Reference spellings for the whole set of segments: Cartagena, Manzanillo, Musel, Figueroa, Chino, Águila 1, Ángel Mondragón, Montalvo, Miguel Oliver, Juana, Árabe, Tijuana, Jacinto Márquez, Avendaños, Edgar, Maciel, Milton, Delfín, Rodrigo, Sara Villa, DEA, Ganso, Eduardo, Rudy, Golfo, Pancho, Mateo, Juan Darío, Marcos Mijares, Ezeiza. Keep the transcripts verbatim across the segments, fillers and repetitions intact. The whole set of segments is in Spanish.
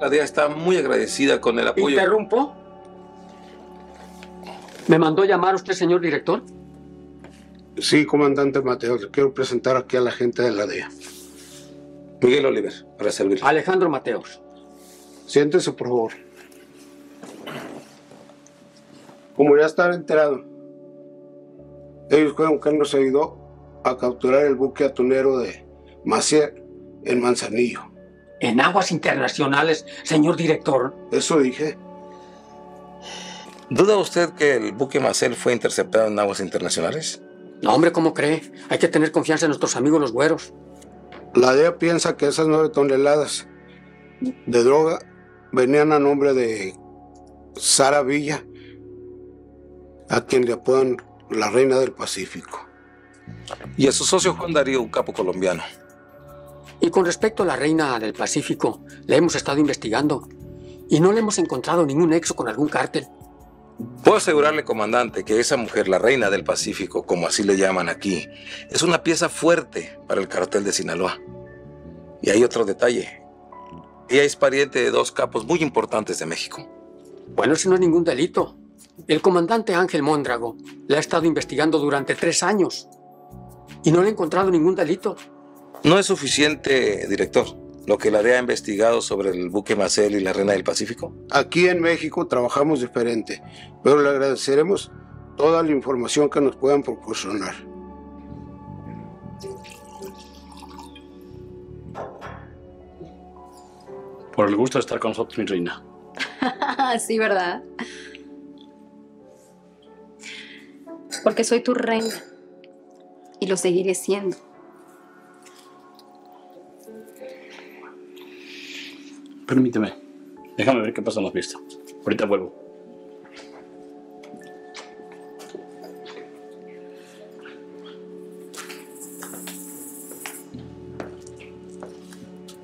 La D E A está muy agradecida con el apoyo. ¿Interrumpo? ¿Me mandó llamar usted, señor director? Sí, comandante Mateo. Le quiero presentar aquí a la gente de la D E A. Miguel Oliver, para servirle. Alejandro Mateos. Siéntese, por favor. Como ya están enterados, ellos fueron quien nos ayudó a capturar el buque atunero de Maciel en Manzanillo. En aguas internacionales, señor director. Eso dije. ¿Duda usted que el buque Maciel fue interceptado en aguas internacionales? No, hombre, ¿cómo cree? Hay que tener confianza en nuestros amigos los güeros. La D E A piensa que esas nueve toneladas de droga venían a nombre de Sara Villa, a quien le apodan la Reina del Pacífico. Y a su socio Juan Darío, un capo colombiano. Y con respecto a la Reina del Pacífico, la hemos estado investigando y no le hemos encontrado ningún nexo con algún cártel. Puedo asegurarle, comandante, que esa mujer, la Reina del Pacífico, como así le llaman aquí, es una pieza fuerte para el cartel de Sinaloa. Y hay otro detalle. Ella es pariente de dos capos muy importantes de México. Bueno, eso no es ningún delito. El comandante Ángel Mondragón la ha estado investigando durante tres años y no le ha encontrado ningún delito. No es suficiente, director, lo que la D E A ha investigado sobre el buque Maciel y la Reina del Pacífico. Aquí en México trabajamos diferente, pero le agradeceremos toda la información que nos puedan proporcionar. Por el gusto de estar con nosotros, mi reina. Sí, ¿verdad? Porque soy tu reina y lo seguiré siendo. Permíteme. Déjame ver qué pasa en la fiesta. Ahorita vuelvo.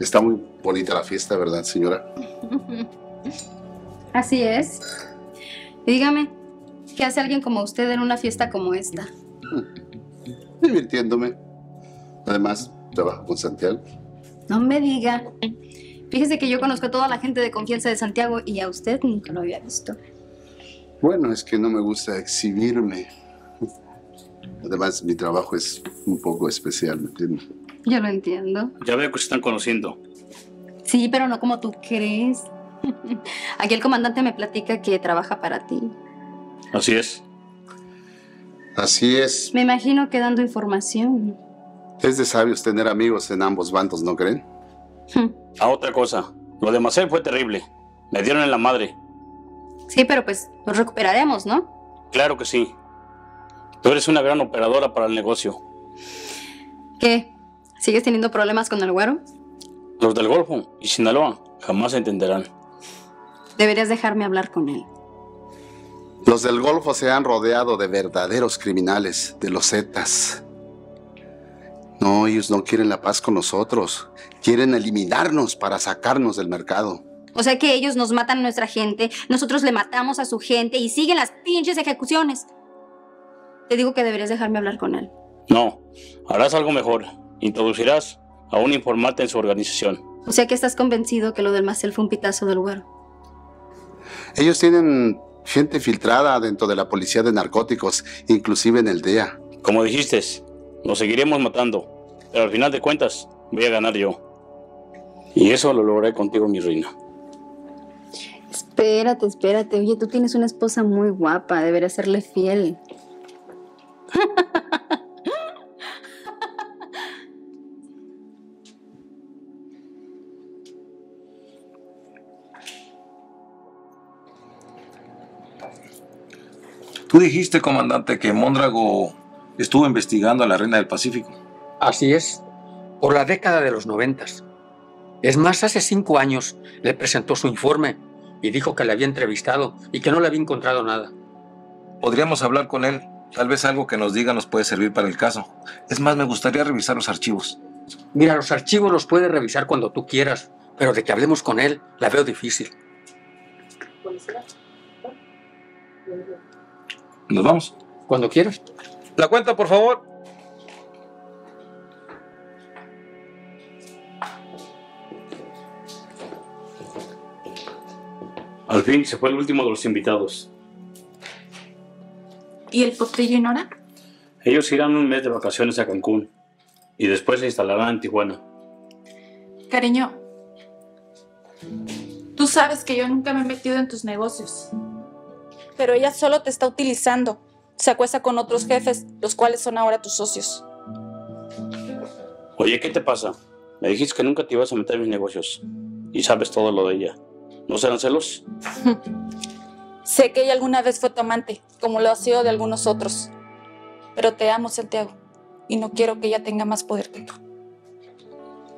Está muy bonita la fiesta, ¿verdad, señora? Así es. Dígame, ¿qué hace alguien como usted en una fiesta como esta? Divirtiéndome. Además, trabajo con Santiago. No me diga. Fíjese que yo conozco a toda la gente de confianza de Santiago y a usted nunca lo había visto. Bueno, es que no me gusta exhibirme. Además, mi trabajo es un poco especial, ¿me entiendes? Yo lo entiendo. Ya veo que se están conociendo. Sí, pero no como tú crees. Aquí el comandante me platica que trabaja para ti. Así es. Así es. Me imagino que dando información. Es de sabios tener amigos en ambos bandos, ¿no creen? A otra cosa, lo de Maciel fue terrible. Me dieron en la madre. Sí, pero pues nos recuperaremos, ¿no? Claro que sí. Tú eres una gran operadora para el negocio. ¿Qué? ¿Sigues teniendo problemas con el güero? Los del Golfo y Sinaloa jamás entenderán. Deberías dejarme hablar con él. Los del Golfo se han rodeado de verdaderos criminales, de los Zetas. No, ellos no quieren la paz con nosotros. Quieren eliminarnos para sacarnos del mercado. O sea que ellos nos matan a nuestra gente, nosotros le matamos a su gente y siguen las pinches ejecuciones. Te digo que deberías dejarme hablar con él. No, harás algo mejor. Introducirás a un informante en su organización. O sea que estás convencido que lo del Maciel fue un pitazo del güero. Ellos tienen gente filtrada dentro de la policía de narcóticos, inclusive en el D E A. Como dijiste, nos seguiremos matando, pero al final de cuentas voy a ganar yo. Y eso lo logré contigo, mi reina. Espérate, espérate. Oye, tú tienes una esposa muy guapa. Deberás serle fiel. Tú dijiste, comandante, que Mondrago estuvo investigando a la Reina del Pacífico. Así es. Por la década de los noventas. Es más, hace cinco años le presentó su informe y dijo que le había entrevistado y que no le había encontrado nada. Podríamos hablar con él. Tal vez algo que nos diga nos puede servir para el caso. Es más, me gustaría revisar los archivos. Mira, los archivos los puedes revisar cuando tú quieras, pero de que hablemos con él la veo difícil. ¿Nos vamos? Cuando quieras. La cuenta, por favor. Al fin se fue el último de los invitados. ¿Y el potrillo y Nora? Ellos irán un mes de vacaciones a Cancún y después se instalarán en Tijuana. Cariño, tú sabes que yo nunca me he metido en tus negocios. Pero ella solo te está utilizando. Se acuesta con otros jefes, los cuales son ahora tus socios. Oye, ¿qué te pasa? Me dijiste que nunca te ibas a meter en mis negocios. Y sabes todo lo de ella. ¿No serán celos? Sé que ella alguna vez fue tu amante, como lo ha sido de algunos otros. Pero te amo, Santiago. Y no quiero que ella tenga más poder que tú.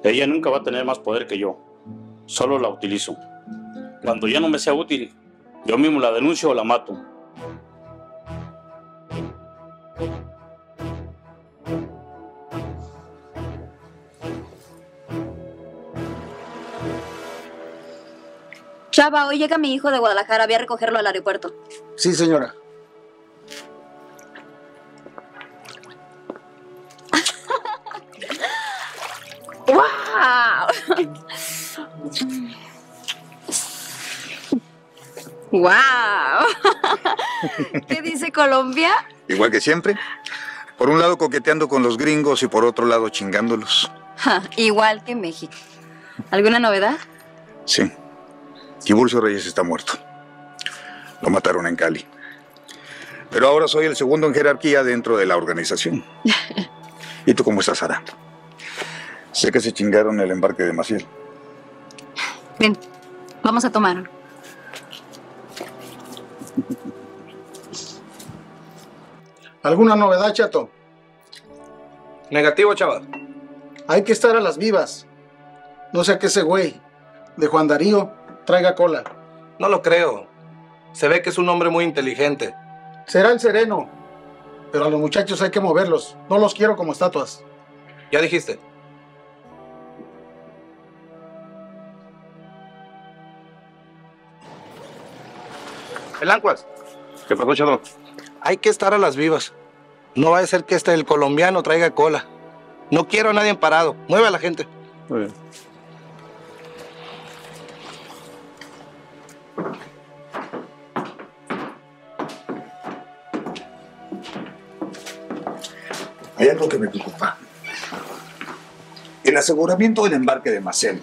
Ella nunca va a tener más poder que yo. Solo la utilizo. Cuando ya no me sea útil, yo mismo la denuncio o la mato. Chava, hoy llega mi hijo de Guadalajara. Voy a recogerlo al aeropuerto. Sí, señora. ¡Wow! ¡Wow! ¿Qué dice Colombia? Igual que siempre. Por un lado coqueteando con los gringos y por otro lado chingándolos. Ja, igual que México. ¿Alguna novedad? Sí. Tiburcio Reyes está muerto. Lo mataron en Cali. Pero ahora soy el segundo en jerarquía dentro de la organización. ¿Y tú cómo estás, Sara? Sé que se chingaron el embarque de Maciel. Ven, vamos a tomar. ¿Alguna novedad, Chato? Negativo, chaval. Hay que estar a las vivas. No sea que ese güey de Juan Darío traiga cola. No lo creo. Se ve que es un hombre muy inteligente. Será el sereno. Pero a los muchachos hay que moverlos. No los quiero como estatuas. Ya dijiste. El Ancuas. ¿Qué pasó, Chato? Hay que estar a las vivas. No va a ser que este el colombiano traiga cola. No quiero a nadie parado. Mueve a la gente. Muy bien. Hay algo que me preocupa. El aseguramiento del embarque de Maciel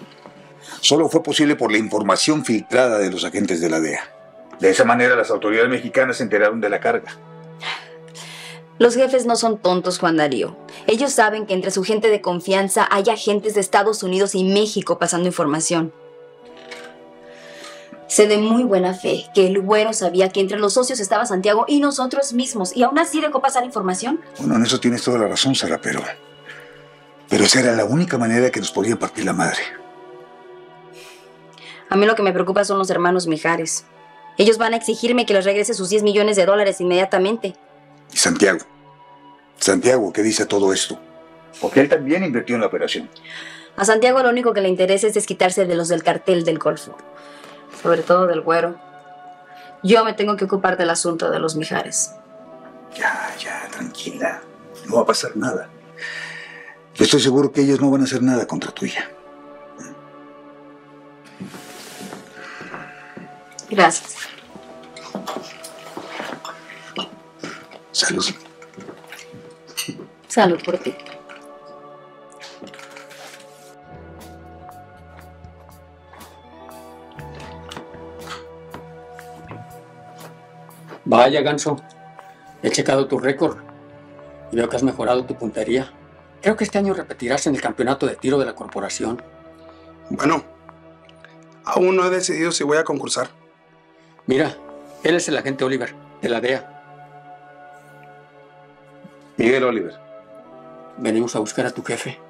solo fue posible por la información filtrada de los agentes de la D E A. De esa manera las autoridades mexicanas se enteraron de la carga. Los jefes no son tontos, Juan Darío. Ellos saben que entre su gente de confianza hay agentes de Estados Unidos y México pasando información. Sé de muy buena fe que el güero sabía que entre los socios estaba Santiago y nosotros mismos. Y aún así dejó pasar información. Bueno, en eso tienes toda la razón, Sara, pero... Pero esa era la única manera que nos podía partir la madre. A mí lo que me preocupa son los hermanos Mijares. Ellos van a exigirme que les regrese sus diez millones de dólares inmediatamente. ¿Y Santiago? Santiago, ¿qué dice todo esto? Porque él también invirtió en la operación. A Santiago lo único que le interesa es desquitarse de los del cartel del Golfo. Sobre todo del güero. Yo me tengo que ocupar del asunto de los Mijares. Ya, ya, tranquila. No va a pasar nada. Yo estoy seguro que ellos no van a hacer nada contra tuya. Gracias. Salud. Salud por ti. Vaya, Ganso. He checado tu récord y veo que has mejorado tu puntería. Creo que este año repetirás en el campeonato de tiro de la corporación. Bueno, aún no he decidido si voy a concursar. Mira, él es el agente Oliver, de la D E A. Miguel Oliver. Venimos a buscar a tu jefe.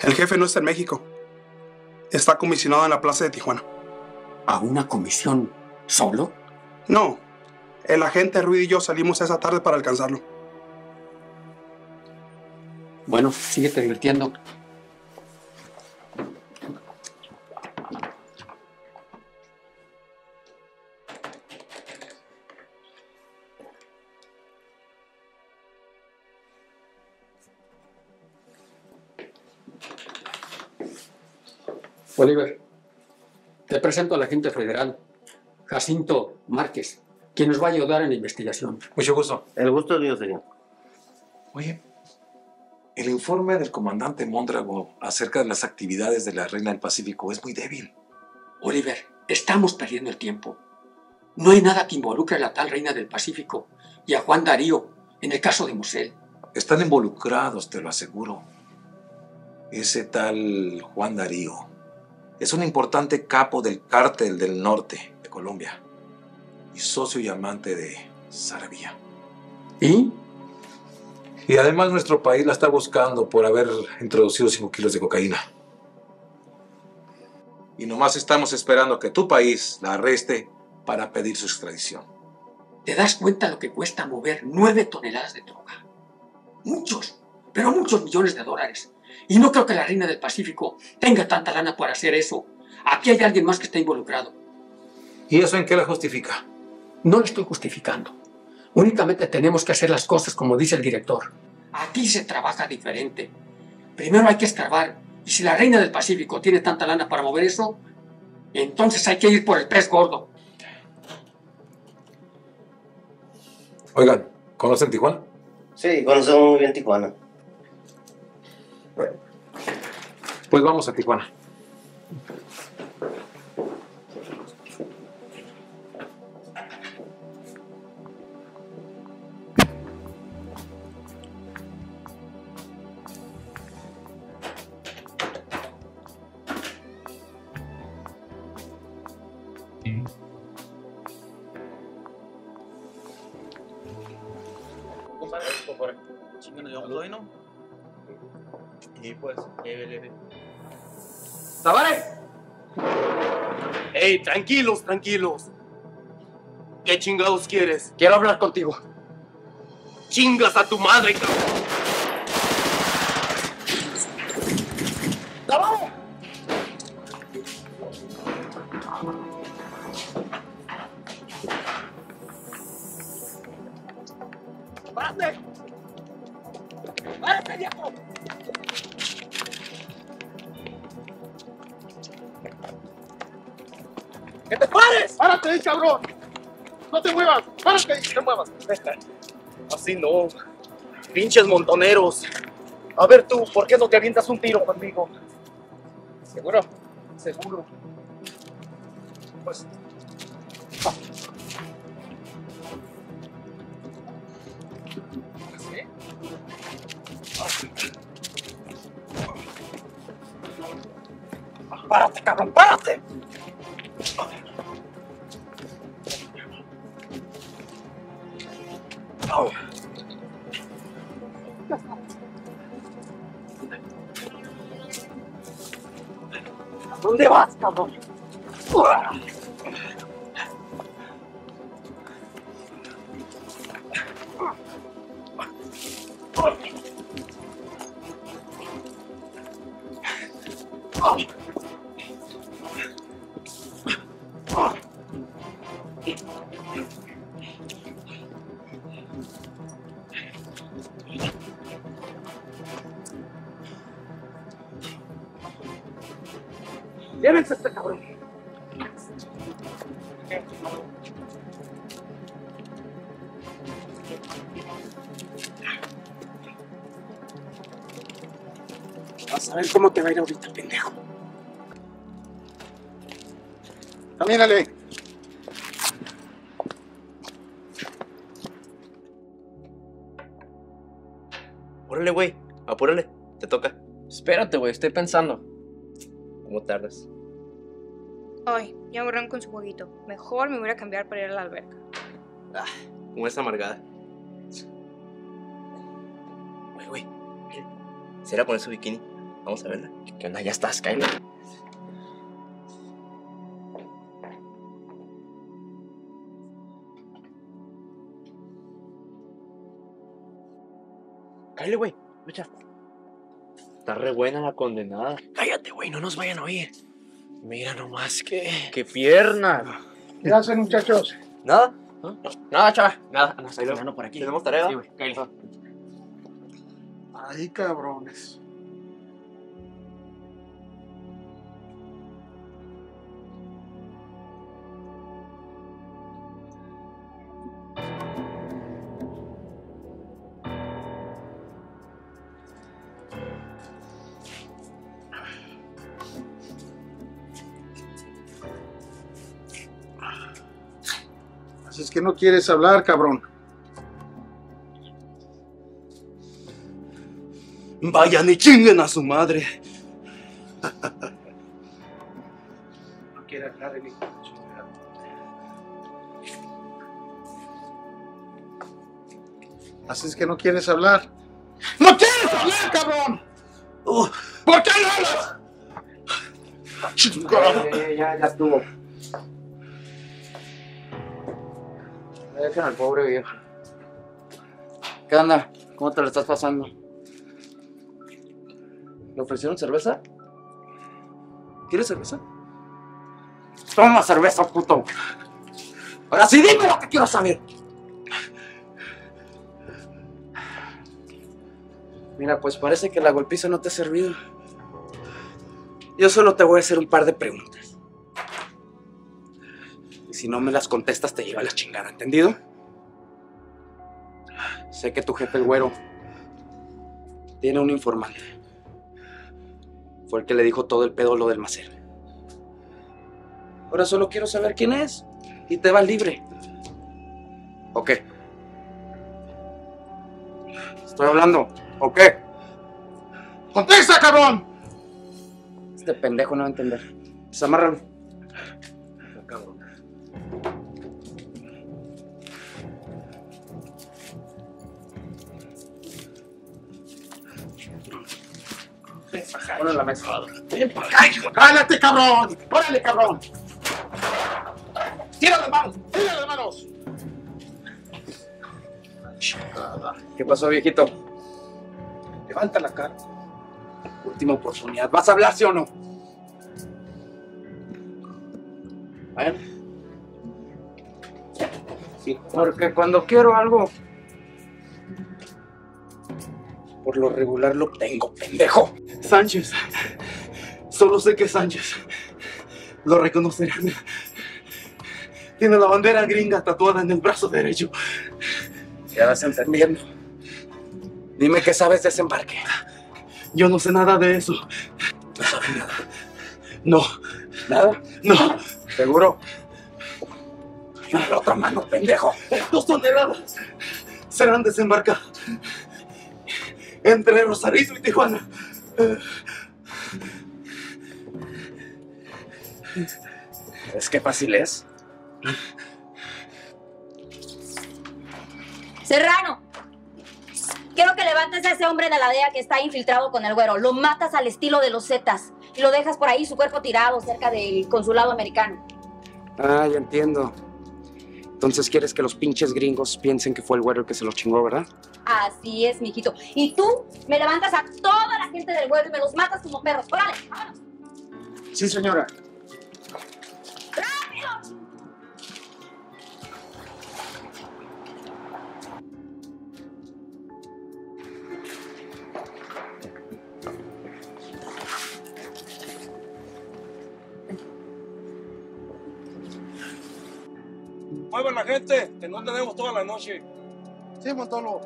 El jefe no está en México. Está comisionado en la plaza de Tijuana. ¿A una comisión solo? No. El agente Rudy y yo salimos esa tarde para alcanzarlo. Bueno, síguete divirtiendo. Oliver, te presento al agente federal, Jacinto Márquez, quien nos va a ayudar en la investigación. Mucho gusto. El gusto es mío, señor. Oye, el informe del comandante Mondragón acerca de las actividades de la Reina del Pacífico es muy débil. Oliver, estamos perdiendo el tiempo. No hay nada que involucre a la tal Reina del Pacífico y a Juan Darío en el caso de Musel. Están involucrados, te lo aseguro. Ese tal Juan Darío es un importante capo del cártel del norte de Colombia y socio y amante de Sara Villa. ¿Y? Y además nuestro país la está buscando por haber introducido cinco kilos de cocaína. Y nomás estamos esperando que tu país la arreste para pedir su extradición. ¿Te das cuenta lo que cuesta mover nueve toneladas de droga? Muchos, pero muchos millones de dólares. Y no creo que la Reina del Pacífico tenga tanta lana para hacer eso. Aquí hay alguien más que está involucrado. ¿Y eso en qué la justifica? No lo estoy justificando. Únicamente tenemos que hacer las cosas como dice el director. Aquí se trabaja diferente. Primero hay que escarbar. Y si la Reina del Pacífico tiene tanta lana para mover eso, entonces hay que ir por el pez gordo. Oigan, ¿conocen Tijuana? Sí, conocemos muy bien Tijuana. Bueno, pues vamos a Tijuana. ¡Tabares! ¡Ey, tranquilos, tranquilos! ¿Qué chingados quieres? Quiero hablar contigo. ¡Chingas a tu madre, cabrón! ¡Tabares! ¡Párate! ¡Párate, viejo! ¡Que te pares! ¡Párate ahí, cabrón! ¡No te muevas! ¡Párate ahí! ¡No te muevas! Así no. ¡Pinches montoneros! A ver tú, ¿por qué no te avientas un tiro conmigo? ¿Seguro? Seguro. Pues... Ah. ¿Sí? Ah. ¡Párate, cabrón! ¡Párate! Oh. ¿Dónde vas, cabrón? Llévense a este cabrón. Vas a ver cómo te va a ir ahorita, pendejo. Camínale. Apúrale, güey. Apúrale. Te toca. Espérate, güey. Estoy pensando. ¿Cómo tardas? Ay, ya me ran con su jueguito. Mejor me voy a cambiar para ir a la alberca. Ah, como esa amargada. Güey, güey, ¿será poner su bikini? Vamos a verla. ¿Qué onda? Ya estás, cállate. Cállate, güey. Escucha. Está re buena la condenada. Cállate, güey, no nos vayan a oír. Mira nomás que... ¡Qué pierna! ¿Qué hacen, muchachos? ¿Nada? ¿No? Nada, Chava. Nada. Nos ayudando por aquí. ¿Tenemos tarea? Sí, güey. Cállate. Ay, cabrones. Si es que no quieres hablar, cabrón. Vayan y chinguen a su madre. No quiere hablar el hijo de chingada. Así es que no quieres hablar. ¡No quieres hablar, cabrón! Uh, ¿Por qué no hablas? Ya, ya, ya estuvo. Dejen al pobre viejo. ¿Qué onda? ¿Cómo te lo estás pasando? ¿Le ofrecieron cerveza? ¿Quieres cerveza? Toma cerveza, puto. Ahora sí dime lo que quiero saber. Mira, pues parece que la golpiza no te ha servido. Yo solo te voy a hacer un par de preguntas. Y si no me las contestas, te lleva la chingada, ¿entendido? Sé que tu jefe, el güero, tiene un informante. Fue el que le dijo todo el pedo lo del Maciel. Ahora solo quiero saber quién es y te vas libre. ¿O qué? Estoy hablando. ¿O qué? ¡Contesta, cabrón! Este pendejo no va a entender. Pues amárralo. No, cabrón. Ponlo en la mesa. ¡Ven para acá, hijo! ¡Cállate, cabrón! ¡Órale, cabrón! ¡Tira las manos! ¡Tira las manos! ¿Qué pasó, viejito? Levanta la cara. Última oportunidad. ¿Vas a hablar, sí o no? A ver. Sí, porque cuando quiero algo, por lo regular lo obtengo, pendejo. Sánchez. Solo sé que Sánchez. Lo reconocerán. Tiene la bandera gringa tatuada en el brazo derecho. Ya vas entendiendo. Dime qué sabes de ese embarque. Yo no sé nada de eso. No sabes nada. No. ¿Nada? No. ¿Seguro? Dame la otra mano, pendejo. Dos toneladas serán desembarcadas entre Rosarito y Tijuana. ¿Es que fácil es? Serrano, quiero que levantes a ese hombre de la D E A que está infiltrado con el güero. Lo matas al estilo de los Zetas y lo dejas por ahí, su cuerpo tirado, cerca del consulado americano. Ah, ya entiendo. Entonces quieres que los pinches gringos piensen que fue el güero el que se los chingó, ¿verdad? Así es, mijito. Y tú me levantas a toda la gente del güero y me los matas como perros. ¡Órale, vámonos! Sí, señora. ¡Rápido! ¡Muevan la gente! ¡Que no tenemos toda la noche! ¡Sí, Montalvo!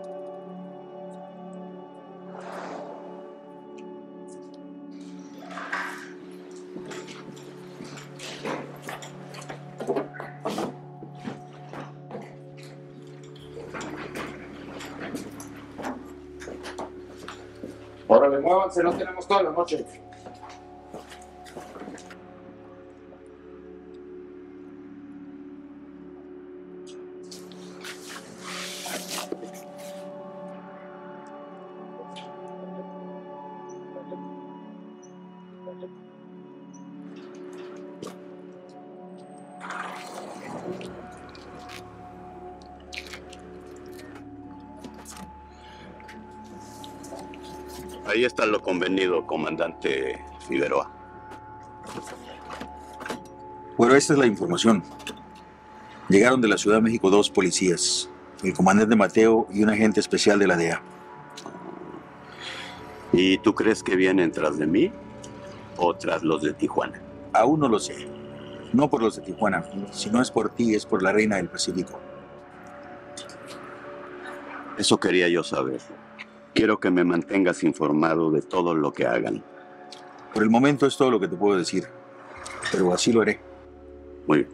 ¡Órale, muévanse! ¡No tenemos toda la noche! Ahí está lo convenido, comandante Figueroa. Bueno, esta es la información. Llegaron de la Ciudad de México dos policías, el comandante Mateo y un agente especial de la D E A. ¿Y tú crees que vienen tras de mí o tras los de Tijuana? Aún no lo sé. No por los de Tijuana. Si no es por ti, es por la Reina del Pacífico. Eso quería yo saber. Quiero que me mantengas informado de todo lo que hagan. Por el momento es todo lo que te puedo decir, pero así lo haré. Muy bien,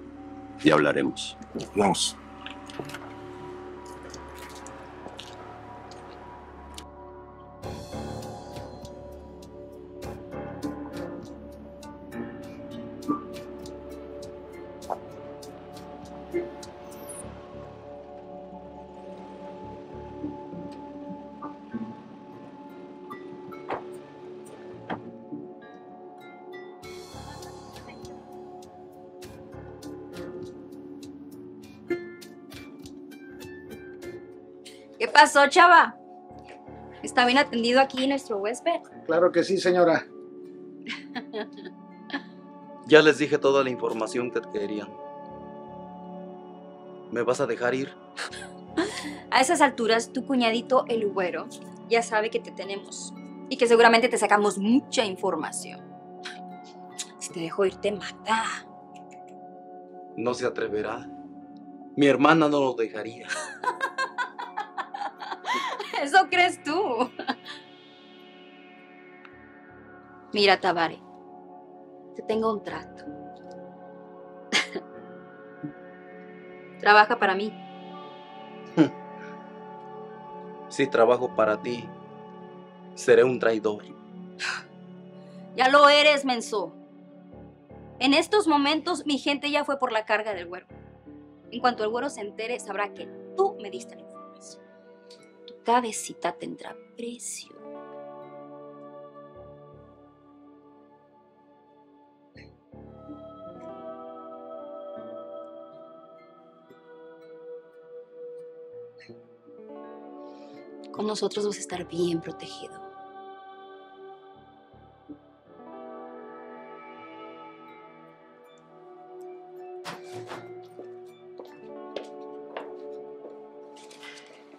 ya hablaremos. Vamos. ¿Qué pasó, Chava? ¿Está bien atendido aquí nuestro huésped? Claro que sí, señora. Ya les dije toda la información que querían. ¿Me vas a dejar ir? A esas alturas, tu cuñadito el güero ya sabe que te tenemos y que seguramente te sacamos mucha información. Si te dejo ir, te mata. No se atreverá. Mi hermana no lo dejaría. ¿Eso crees tú? Mira, Tabare, te tengo un trato. Trabaja para mí. Si trabajo para ti, seré un traidor. Ya lo eres, menso. En estos momentos, mi gente ya fue por la carga del güero. En cuanto el güero se entere, sabrá que tú me diste la información. Tu cabecita tendrá precio. Con nosotros vas a estar bien protegido.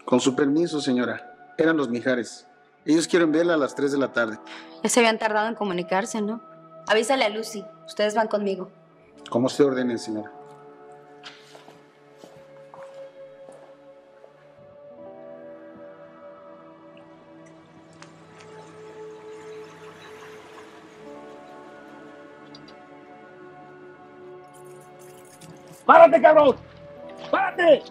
Con su permiso, señora. Eran los Mijares. Ellos quieren verla a las tres de la tarde. Ya se habían tardado en comunicarse, ¿no? Avísale a Lucy. Ustedes van conmigo. Como se ordenen, señora. ¡Párate, cabrón! ¡Párate!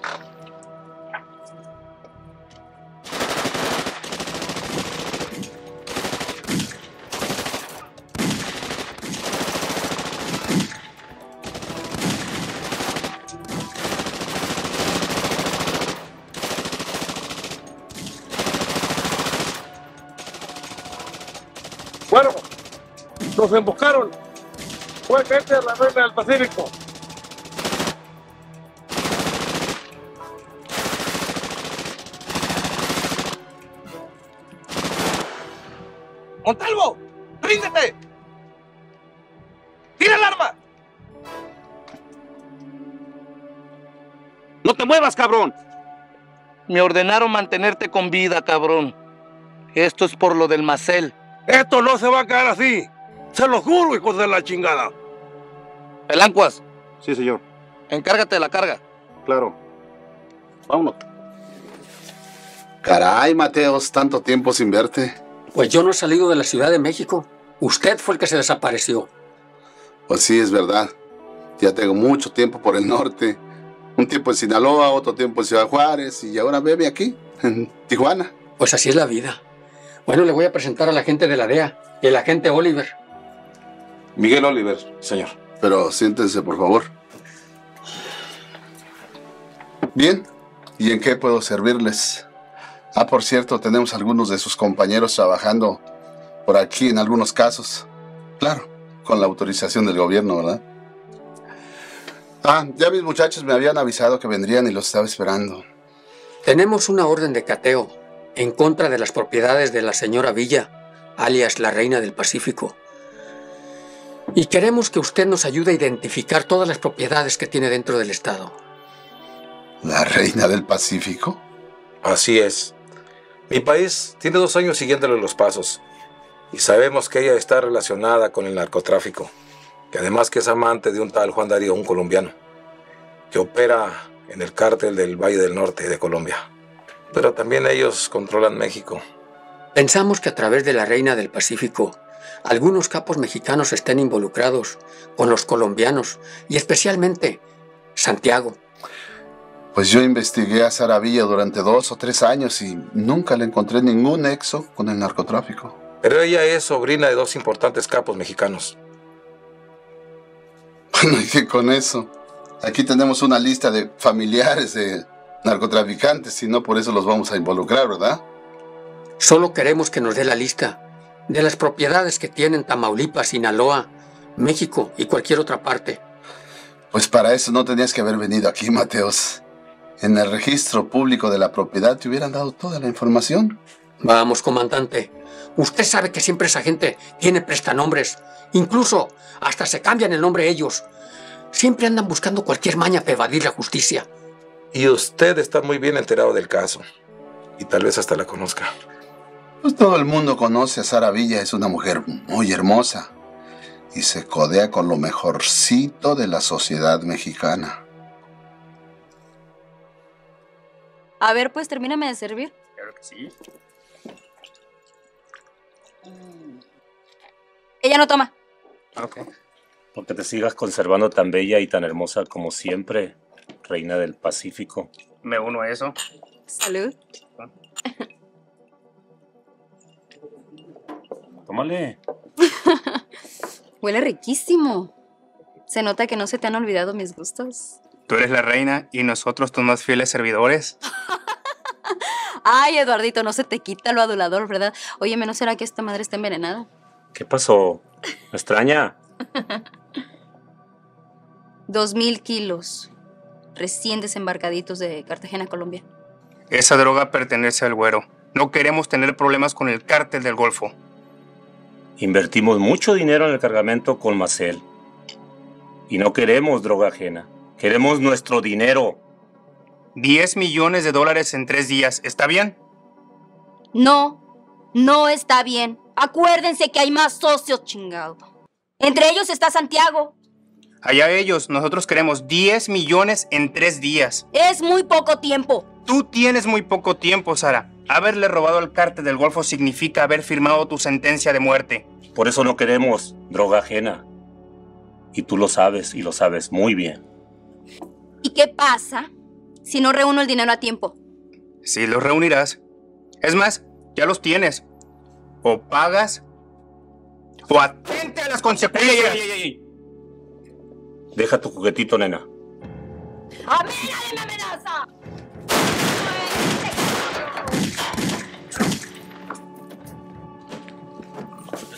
Bueno, nos emboscaron. Fue gente de la Reina del Pacífico. ¡Montalvo! ¡Ríndete! ¡Tira el arma! ¡No te muevas, cabrón! Me ordenaron mantenerte con vida, cabrón. Esto es por lo del Maciel. ¡Esto no se va a caer así! ¡Se lo juro, hijos de la chingada! Pelancuas. Sí, señor. Encárgate de la carga. Claro. Vámonos. Caray, Mateos, tanto tiempo sin verte. Pues yo no he salido de la Ciudad de México. Usted fue el que se desapareció. Pues sí, es verdad. Ya tengo mucho tiempo por el norte. Un tiempo en Sinaloa, otro tiempo en Ciudad Juárez. Y ahora bebe aquí, en Tijuana. Pues así es la vida. Bueno, le voy a presentar a la gente de la D E A. El agente Oliver. Miguel Oliver, señor. Pero siéntense, por favor. Bien. ¿Y en qué puedo servirles? Ah, por cierto, tenemos algunos de sus compañeros trabajando por aquí en algunos casos. Claro, con la autorización del gobierno, ¿verdad? Ah, ya mis muchachos me habían avisado que vendrían y los estaba esperando. Tenemos una orden de cateo en contra de las propiedades de la señora Villa, alias la Reina del Pacífico. Y queremos que usted nos ayude a identificar todas las propiedades que tiene dentro del estado. ¿La Reina del Pacífico? Así es. Mi país tiene dos años siguiéndole los pasos y sabemos que ella está relacionada con el narcotráfico, que además que es amante de un tal Juan Darío, un colombiano, que opera en el cártel del Valle del Norte de Colombia. Pero también ellos controlan México. Pensamos que a través de la Reina del Pacífico, algunos capos mexicanos estén involucrados con los colombianos y especialmente Santiago. Pues yo investigué a Sara Villa durante dos o tres años y nunca le encontré ningún nexo con el narcotráfico. Pero ella es sobrina de dos importantes capos mexicanos. Bueno, ¿y qué con eso? Aquí tenemos una lista de familiares de narcotraficantes y no por eso los vamos a involucrar, ¿verdad? Solo queremos que nos dé la lista de las propiedades que tienen Tamaulipas, Sinaloa, México y cualquier otra parte. Pues para eso no tenías que haber venido aquí, Mateos. en el registro público de la propiedad te hubieran dado toda la información. Vamos, comandante. Usted sabe que siempre esa gente tiene prestanombres. Incluso hasta se cambian el nombre ellos. Siempre andan buscando cualquier maña para evadir la justicia. Y usted está muy bien enterado del caso. Y tal vez hasta la conozca. Pues todo el mundo conoce a Sara Villa. Es una mujer muy hermosa. Y se codea con lo mejorcito de la sociedad mexicana. A ver, pues, termíname de servir. Claro que sí. Ella no toma. Ok. Porque te sigas conservando tan bella y tan hermosa como siempre, Reina del Pacífico. Me uno a eso. Salud. Tómale. Huele riquísimo. Se nota que no se te han olvidado mis gustos. Tú eres la reina y nosotros tus más fieles servidores. Ay, Eduardito, no se te quita lo adulador, ¿verdad? Oye, ¿no será que esta madre está envenenada? ¿Qué pasó? ¿Me extraña? Dos mil kilos. Recién desembarcaditos de Cartagena, Colombia. Esa droga pertenece al güero. No queremos tener problemas con el cártel del Golfo. Invertimos mucho dinero en el cargamento con Maciel. Y no queremos droga ajena. Queremos nuestro dinero. diez millones de dólares en tres días. ¿Está bien? No, no está bien. Acuérdense que hay más socios, chingado. Entre ellos está Santiago. Allá ellos. Nosotros queremos diez millones en tres días. Es muy poco tiempo. Tú tienes muy poco tiempo, Sara. Haberle robado al cártel del Golfo significa haber firmado tu sentencia de muerte. Por eso no queremos droga ajena. Y tú lo sabes, y lo sabes muy bien. ¿Y qué pasa si no reúno el dinero a tiempo? Sí, los reunirás. Es más, ya los tienes. O pagas, o atente a las consecuencias. Ey, ey, ey, ey. Deja tu juguetito, nena. ¡A mí nadie me amenaza!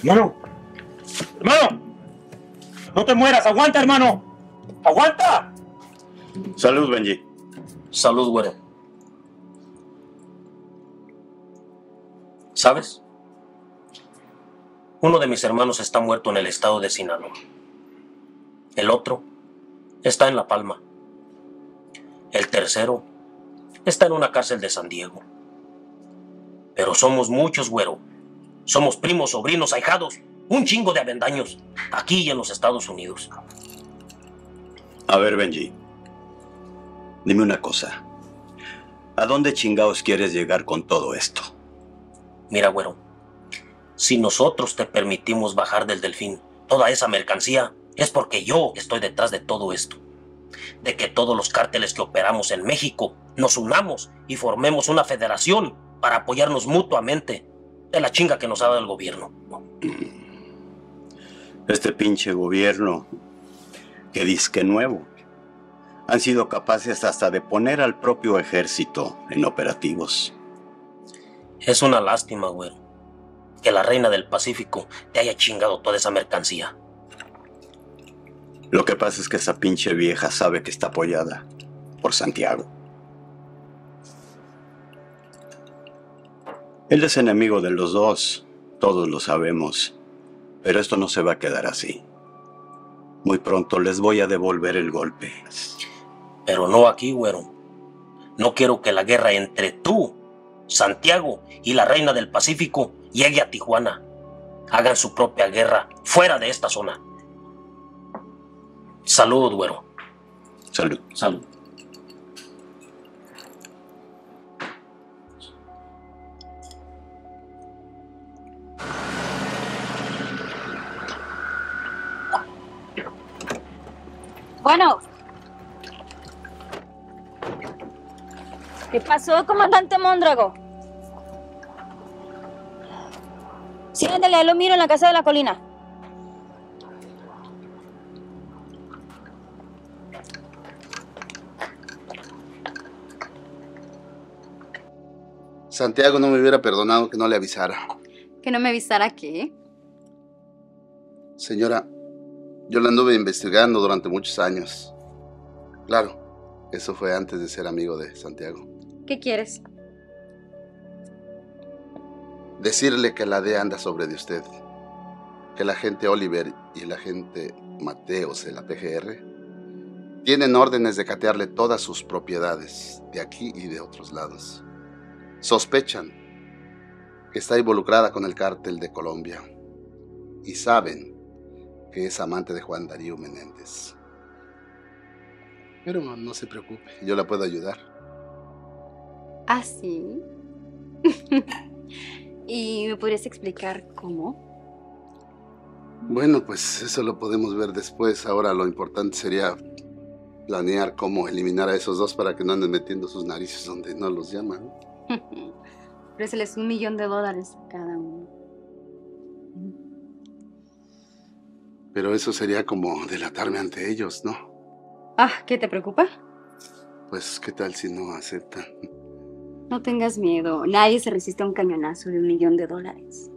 Hermano, hermano, no te mueras, aguanta, hermano, aguanta. Salud, Benji. Salud, güero. ¿Sabes? Uno de mis hermanos está muerto en el estado de Sinaloa. El otro está en La Palma. El tercero está en una cárcel de San Diego. Pero somos muchos, güero. Somos primos, sobrinos, ahijados. Un chingo de avendaños. Aquí y en los Estados Unidos. A ver, Benji. Dime una cosa, ¿a dónde chingados quieres llegar con todo esto? Mira, güero, si nosotros te permitimos bajar del delfín toda esa mercancía, es porque yo estoy detrás de todo esto. De que todos los cárteles que operamos en México nos unamos y formemos una federación para apoyarnos mutuamente de la chinga que nos ha dado el gobierno. Este pinche gobierno que dizque nuevo. Han sido capaces hasta de poner al propio ejército en operativos. Es una lástima, güero, que la Reina del Pacífico te haya chingado toda esa mercancía. Lo que pasa es que esa pinche vieja sabe que está apoyada por Santiago. Él es enemigo de los dos, todos lo sabemos, pero esto no se va a quedar así. Muy pronto les voy a devolver el golpe. Pero no aquí, güero. No quiero que la guerra entre tú, Santiago y la Reina del Pacífico llegue a Tijuana. Hagan su propia guerra fuera de esta zona. Salud, güero. Salud. Salud. Bueno. ¿Qué pasó, comandante Mondragón? Siéntale, lo miro en la casa de la colina. Santiago no me hubiera perdonado que no le avisara. ¿Que no me avisara qué? Señora, yo la anduve investigando durante muchos años. Claro, Eso fue antes de ser amigo de Santiago. ¿Qué quieres? Decirle que la D E A anda sobre de usted. Que el agente Oliver y el agente Mateos de la P G R tienen órdenes de catearle todas sus propiedades, de aquí y de otros lados. Sospechan que está involucrada con el cártel de Colombia y saben que es amante de Juan Darío Menéndez. Pero no se preocupe, yo la puedo ayudar. ¿Ah, sí? ¿Y me podrías explicar cómo? Bueno, pues eso lo podemos ver después. Ahora lo importante sería planear cómo eliminar a esos dos para que no anden metiendo sus narices donde no los llaman. Ofréceles un millón de dólares a cada uno. Pero eso sería como delatarme ante ellos, ¿no? Ah, ¿qué te preocupa? Pues, ¿qué tal si no aceptan? No tengas miedo, nadie se resiste a un cañonazo de un millón de dólares.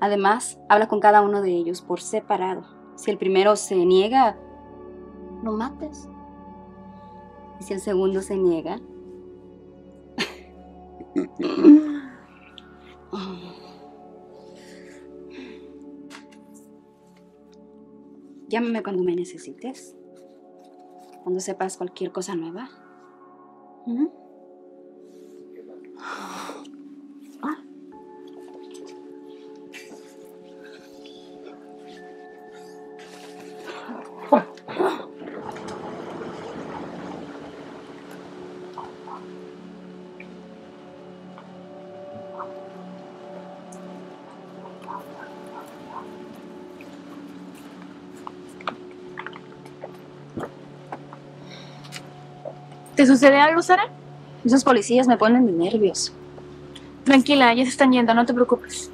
Además, habla con cada uno de ellos por separado. Si el primero se niega, lo matas. Y si el segundo se niega... Llámame cuando me necesites. Cuando sepas cualquier cosa nueva. ¿Mm? ¿Te sucede algo, Sara? Esos policías me ponen de nervios. Tranquila, ya se están yendo, no te preocupes.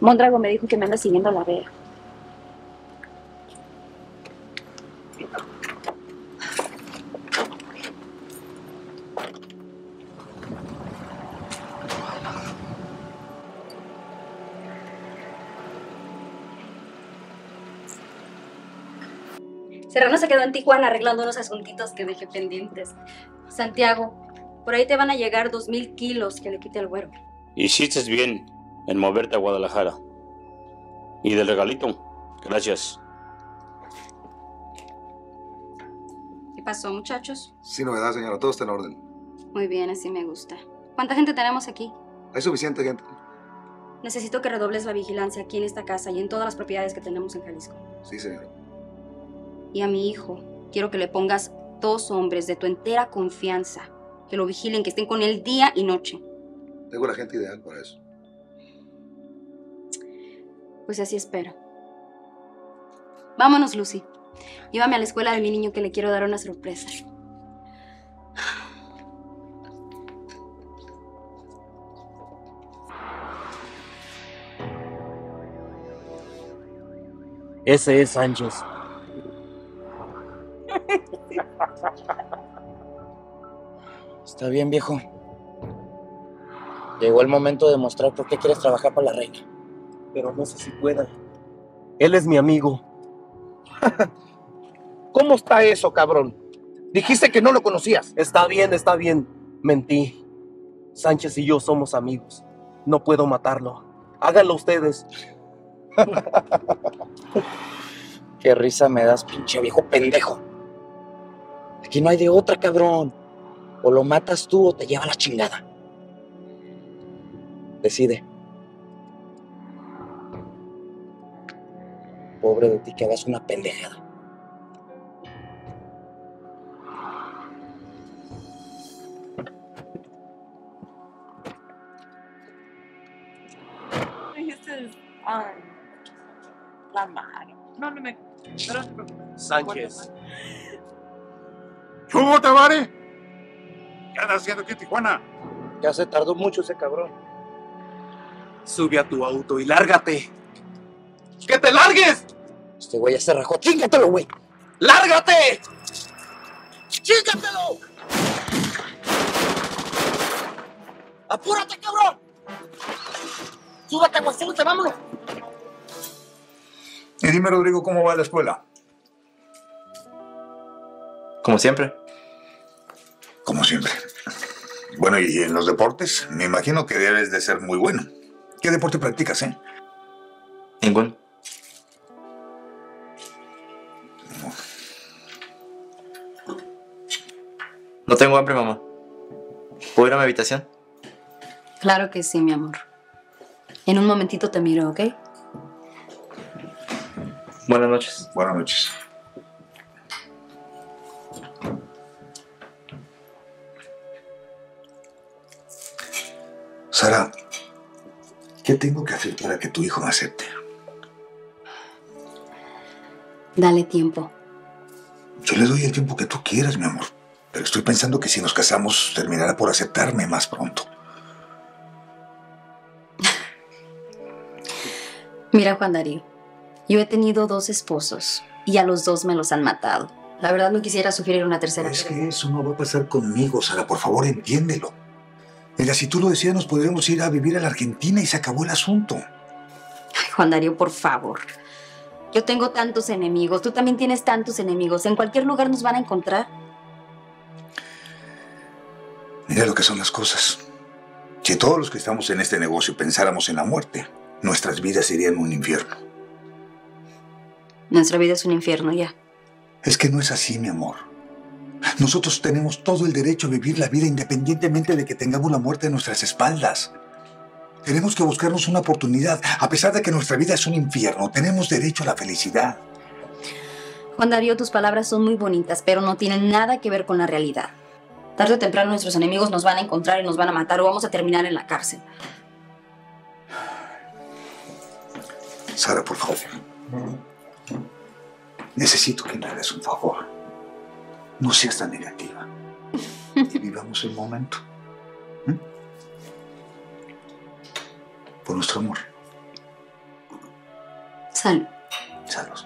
Mondragón me dijo que me anda siguiendo la D E A. Serrano se quedó en Tijuana arreglando unos asuntitos que dejé pendientes. Santiago, por ahí te van a llegar dos mil kilos que le quite el güero. Hiciste bien en moverte a Guadalajara. Y del regalito, gracias. ¿Qué pasó, muchachos? Sin novedad, señora. Todo está en orden. Muy bien, así me gusta. ¿Cuánta gente tenemos aquí? Hay suficiente gente. Necesito que redobles la vigilancia aquí en esta casa y en todas las propiedades que tenemos en Jalisco. Sí, señora. Y a mi hijo, quiero que le pongas dos hombres de tu entera confianza, que lo vigilen, que estén con él día y noche. Tengo la gente ideal para eso. Pues así espero. Vámonos, Lucy. Llévame a la escuela de mi niño que le quiero dar una sorpresa. Ese es Sánchez. Está bien, viejo. Llegó el momento de mostrar por qué quieres trabajar para la reina. Pero no sé si pueda. Él es mi amigo. ¿Cómo está eso, cabrón? Dijiste que no lo conocías. Está bien, está bien. Mentí. Sánchez y yo somos amigos. No puedo matarlo. Háganlo ustedes. Qué risa me das, pinche viejo pendejo. Aquí no hay de otra, cabrón. O lo matas tú o te lleva la chingada. Decide. Pobre de ti que hagas una pendejada. Me dijiste, ah, la madre. No, no me... Pero, Sánchez. ¿Cómo, Tabare? ¿Qué andas haciendo aquí en Tijuana? Ya se tardó mucho ese cabrón. Sube a tu auto y lárgate. ¡Que te largues! Este güey ya se rajó. ¡Chingatelo, güey! ¡Lárgate! ¡Chingatelo! ¡Apúrate, cabrón! ¡Súbate, güey! ¡Súbate, vámonos! Y dime, Rodrigo, ¿cómo va la escuela? Como siempre. como siempre. Bueno, y en los deportes, me imagino que debes de ser muy bueno. ¿Qué deporte practicas, eh? Ninguno. No tengo hambre, mamá. ¿Puedo ir a mi habitación? Claro que sí, mi amor. En un momentito te miro, ¿ok? Buenas noches. Buenas noches. Sara, ¿qué tengo que hacer para que tu hijo me acepte? Dale tiempo. Yo le doy el tiempo que tú quieras, mi amor. Pero estoy pensando que si nos casamos, terminará por aceptarme más pronto. Mira, Juan Darío, yo he tenido dos esposos y a los dos me los han matado. La verdad no quisiera sugerir una tercera. Es que eso no va a pasar conmigo, Sara. Por favor, entiéndelo. Mira, si tú lo decías, nos podríamos ir a vivir a la Argentina y se acabó el asunto. Ay, Juan Darío, por favor. Yo tengo tantos enemigos, tú también tienes tantos enemigos. En cualquier lugar nos van a encontrar. Mira lo que son las cosas. Si todos los que estamos en este negocio pensáramos en la muerte, nuestras vidas serían un infierno. Nuestra vida es un infierno ya. Es que no es así, mi amor. Nosotros tenemos todo el derecho a vivir la vida independientemente de que tengamos la muerte a nuestras espaldas. Tenemos que buscarnos una oportunidad. A pesar de que nuestra vida es un infierno, tenemos derecho a la felicidad. Juan Darío, tus palabras son muy bonitas, pero no tienen nada que ver con la realidad. Tarde o temprano nuestros enemigos nos van a encontrar y nos van a matar o vamos a terminar en la cárcel. Sara, por favor. Necesito que me hagas un favor. No seas tan negativa. Y vivamos el momento. ¿Mm? Por nuestro amor. Salud. Salud.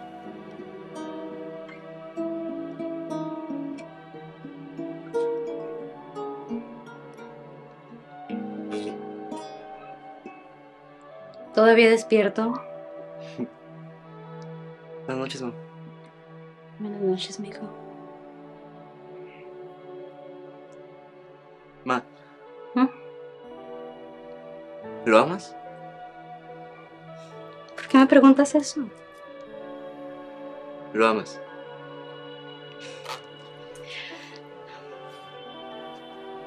¿Todavía despierto? Buenas noches, mamá. Buenas noches, mijo. Ma, ¿Mm? ¿Lo amas? ¿Por qué me preguntas eso? ¿Lo amas?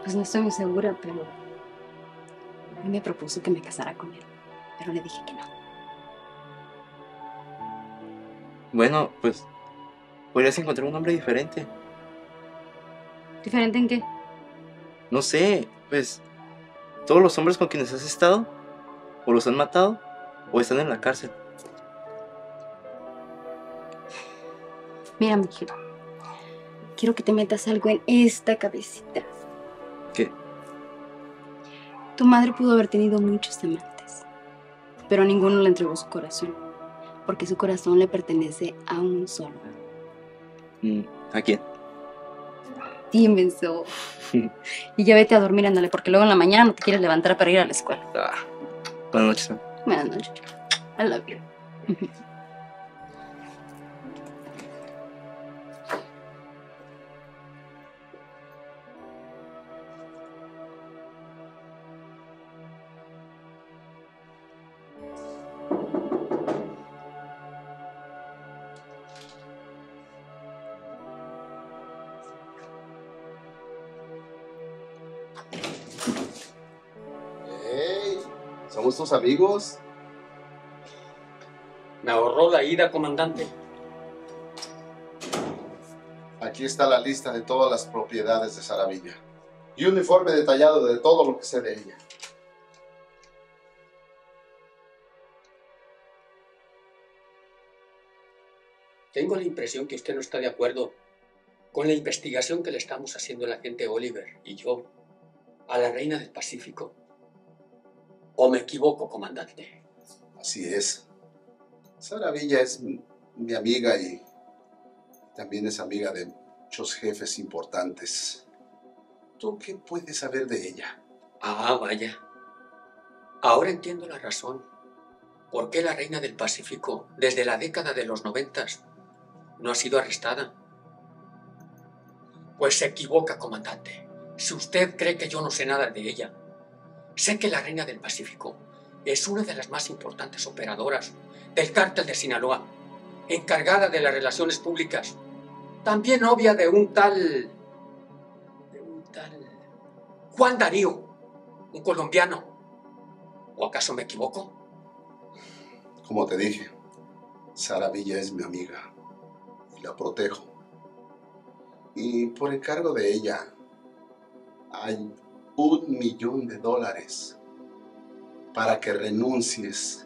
Pues no estoy muy segura, pero a mí me propuso que me casara con él, pero le dije que no. Bueno, pues podrías encontrar un hombre diferente. ¿Diferente en qué? No sé, pues, todos los hombres con quienes has estado, o los han matado, o están en la cárcel. Mira, mijito, quiero que te metas algo en esta cabecita. ¿Qué? Tu madre pudo haber tenido muchos amantes, pero a ninguno le entregó su corazón, porque su corazón le pertenece a un solo. ¿A quién? Inmenso. Y ya vete a dormir, ándale, porque luego en la mañana no te quieres levantar para ir a la escuela. Ah, buenas noches. ¿No? Buenas noches. I love you. Tus amigos. Me ahorró la ida, comandante. Aquí está la lista de todas las propiedades de Sara Villa y un informe detallado de todo lo que sé de ella. Tengo la impresión que usted no está de acuerdo con la investigación que le estamos haciendo el agente Oliver y yo a la Reina del Pacífico. ¿O me equivoco, comandante? Así es. Sara Villa es mi amiga y también es amiga de muchos jefes importantes. ¿Tú qué puedes saber de ella? Ah, vaya. Ahora entiendo la razón. ¿Por qué la Reina del Pacífico, desde la década de los noventas, no ha sido arrestada? Pues se equivoca, comandante. Si usted cree que yo no sé nada de ella, sé que la Reina del Pacífico es una de las más importantes operadoras del cártel de Sinaloa, encargada de las relaciones públicas, también novia de un tal... de un tal... Juan Darío, un colombiano. ¿O acaso me equivoco? Como te dije, Sara Villa es mi amiga y la protejo. Y por encargo de ella hay un millón de dólares para que renuncies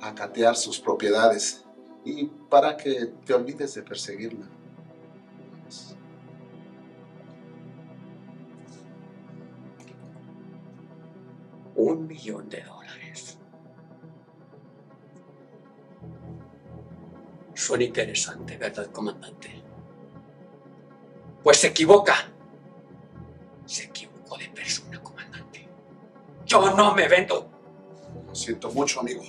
a catear sus propiedades y para que te olvides de perseguirla. Un millón de dólares. Suena interesante, ¿verdad, comandante? Pues se equivoca. Se equivocó de persona, comandante. ¡Yo no me vendo! Lo siento mucho, amigo.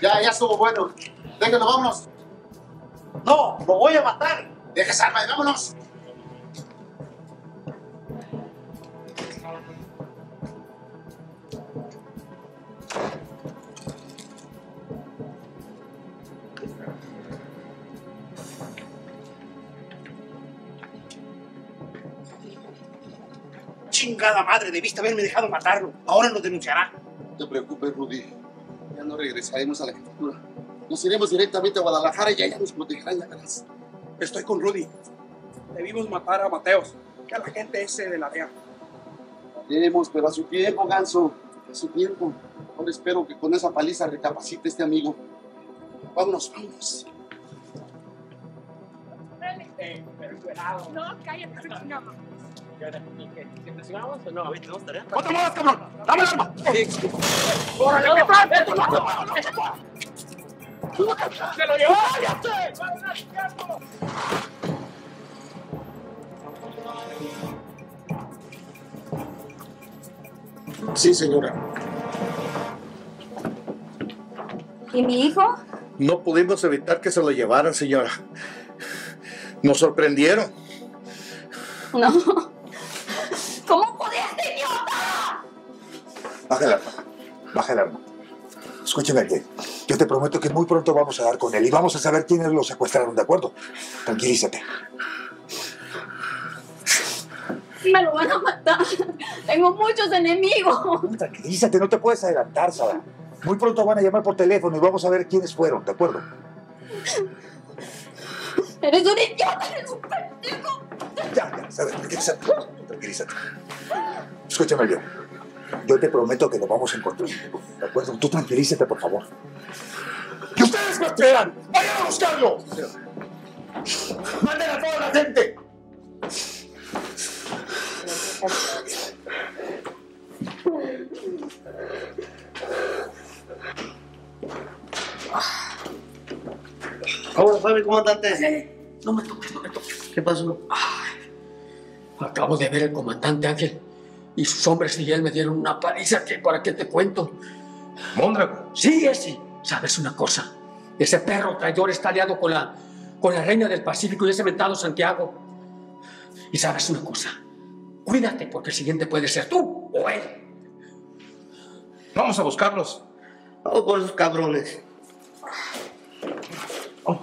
Ya, ya estuvo bueno. Déjenlo, vámonos. No, lo voy a matar. Deja esa arma y vámonos. Chingada madre, debiste haberme dejado matarlo. Ahora nos denunciará. No te preocupes, Rudy. Ya no regresaremos a la jefatura. Nos iremos directamente a Guadalajara y allá nos protegerán la casa. Estoy con Rudy. Debimos matar a Mateos, que a la gente ese de la D E A. Debemos, pero a su tiempo, Ganso. A su tiempo. Ahora espero que con esa paliza recapacite este amigo. Vámonos, vámonos. Eh, pero cuidado. No, cállate, reflexionamos. ¿Qué hora? ¿Que presionamos o no? ¿Tenemos tarea? ¡No te muevas, cabrón! ¡Dame el arma! ¡Órale, me traes! ¡No, no, no! ¡Se lo llevó! ¡Váyate! ¡Váyate, tiempo! Sí, señora. ¿Y mi hijo? No pudimos evitar que se lo llevaran, señora. Nos sorprendieron. No. ¿Cómo pudiste, idiota? Baja el arma. Baja el arma. Escúchame bien. Yo te prometo que muy pronto vamos a dar con él y vamos a saber quiénes lo secuestraron, ¿de acuerdo? Tranquilízate. Me lo van a matar. Tengo muchos enemigos. Tranquilízate, no te puedes adelantar, Sara. Muy pronto van a llamar por teléfono y vamos a ver quiénes fueron, ¿de acuerdo? ¡Eres un idiota! ¡Eres un pendejo! Ya, ya, Sara, tranquilízate. Tranquilízate. Escúchame yo. Yo te prometo que lo vamos a encontrar. ¿De acuerdo? Tú tranquilízate, por favor. ¡Que ustedes me esperan! ¡Vayan a buscarlo! ¡Manden a toda la gente! Ahora, Fabi, comandante. No me toques, no me toques. ¿Qué pasó? Ay, acabo de ver al comandante Ángel y sus hombres y él me dieron una paliza que para qué te cuento. ¿Mondragón? Sí, ese. ¿Sabes una cosa? Ese perro traidor está aliado con la, con la Reina del Pacífico y ese mentado Santiago. Y sabes una cosa, cuídate porque el siguiente puede ser tú o él. Vamos a buscarlos. Vamos por esos cabrones. Oh.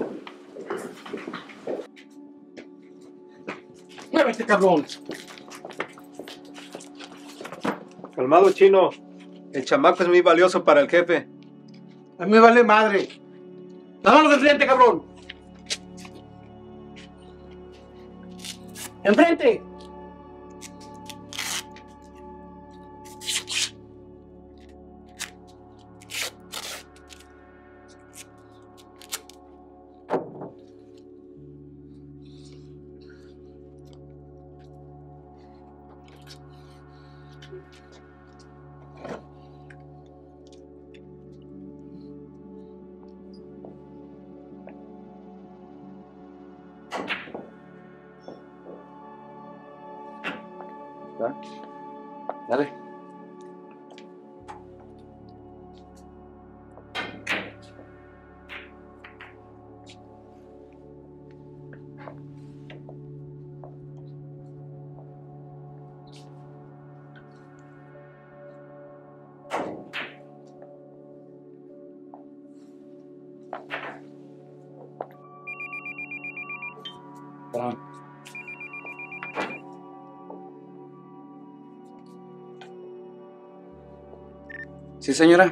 ¡Muévete, cabrón! Calmado, chino. El chamaco es muy valioso para el jefe. A mí me vale madre. ¡Vámonos de frente, cabrón! ¡Enfrente! ¿verdad? Dale. Sí, señora.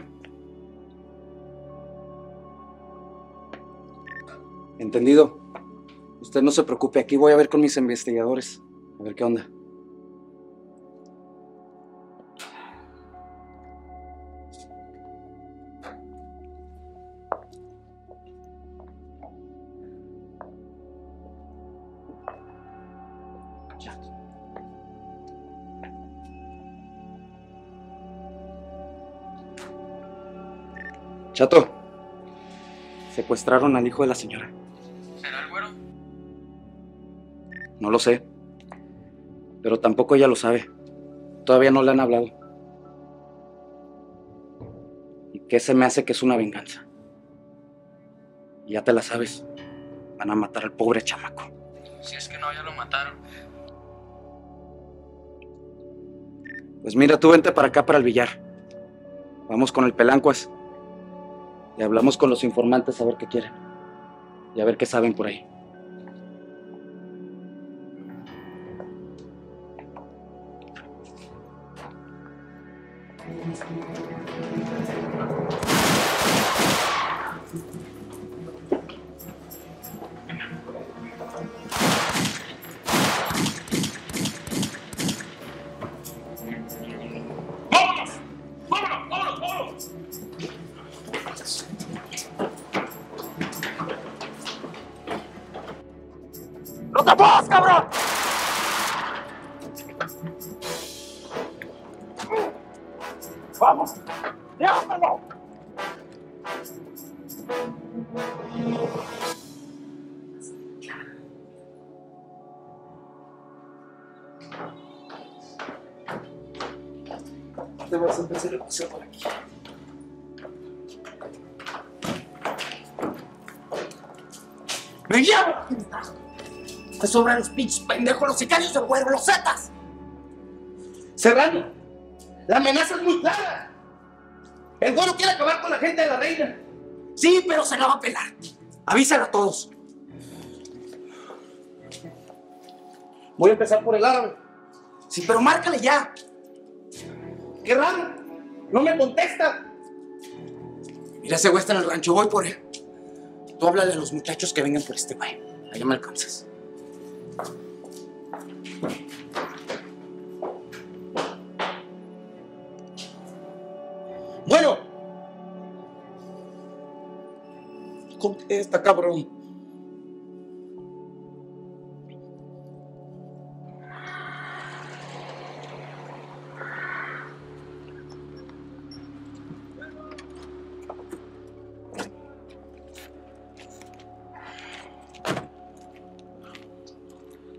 Entendido. Usted no se preocupe, aquí voy a ver con mis investigadores. A ver qué onda. Chato, secuestraron al hijo de la señora. ¿Será el güero? No lo sé, pero tampoco ella lo sabe. Todavía no le han hablado. ¿Y qué se me hace que es una venganza? Ya te la sabes, van a matar al pobre chamaco. Si es que no, ya lo mataron. Pues mira, tú vente para acá, para el billar. Vamos con el Pelancuas. Y hablamos con los informantes a ver qué quieren. Y a ver qué saben por ahí. Sobre los pinches pendejos, los sicarios del güero, los Zetas. Serrano, la amenaza es muy clara. El güero quiere acabar con la gente de la reina. Sí, pero se la va a pelar. Avísala a todos. Voy a empezar por el árabe. Sí, pero márcale ya. Qué raro, no me contesta. Mira, ese güey está en el rancho, voy por él. Tú háblale a los muchachos que vengan por este güey. Allá me alcanzas. Bueno, contesta, cabrón.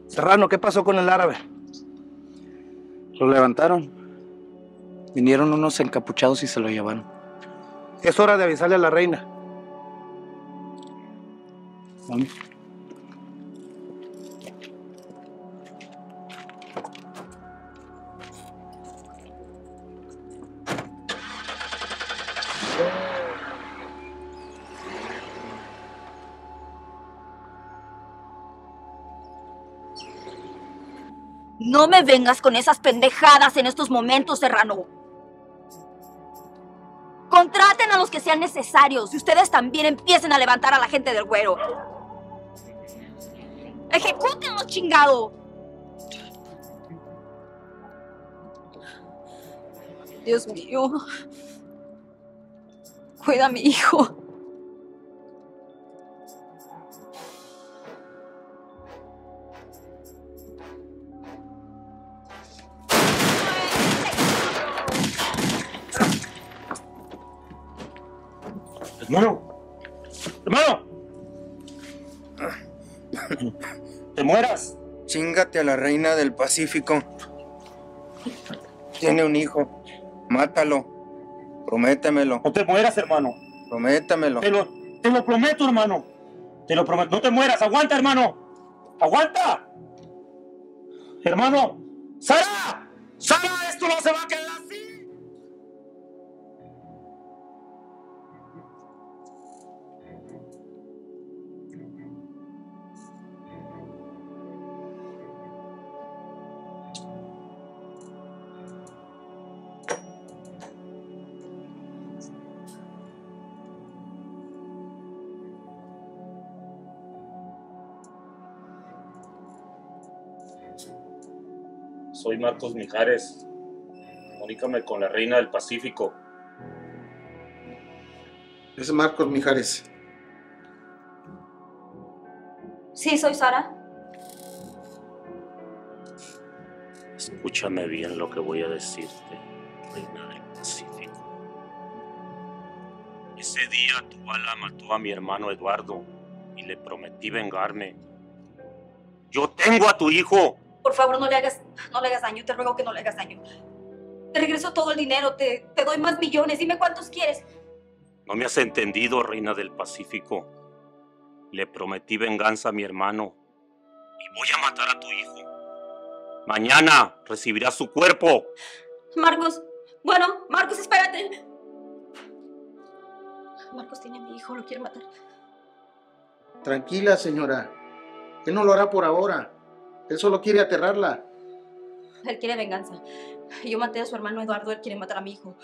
Serrano, ¿qué pasó con el árabe? Lo levantaron. Vinieron unos encapuchados y se lo llevaron. Es hora de avisarle a la reina. Vamos. No me vengas con esas pendejadas en estos momentos, Serrano. Contraten a los que sean necesarios y ustedes también empiecen a levantar a la gente del güero. ¡Ejecútenlos, chingado! Dios mío. Cuida a mi hijo. Hermano, hermano, te mueras. Chíngate a la reina del Pacífico. Tiene un hijo. Mátalo. Prométemelo. No te mueras, hermano. Prométemelo. Te lo, te lo prometo, hermano. Te lo prometo. No te mueras. Aguanta, hermano. Aguanta. Hermano. ¡Sara! ¡Sara! ¡Esto no se va a quedar así! Soy Marcos Mijares. Comunícame con la Reina del Pacífico. Es Marcos Mijares. Sí, soy Sara. Escúchame bien lo que voy a decirte, Reina del Pacífico. Ese día tu bala mató a mi hermano Eduardo y le prometí vengarme. ¡Yo tengo a tu hijo! Por favor, no le hagas, no le hagas daño. Te ruego que no le hagas daño. Te regreso todo el dinero, te, te doy más millones, dime cuántos quieres. No me has entendido, Reina del Pacífico. Le prometí venganza a mi hermano y voy a matar a tu hijo. Mañana recibirás su cuerpo. Marcos, bueno, Marcos, espérate. Marcos tiene a mi hijo, lo quiere matar. Tranquila, señora. Él no lo hará por ahora. Él solo quiere aterrarla. Él quiere venganza. Yo maté a su hermano Eduardo, él quiere matar a mi hijo.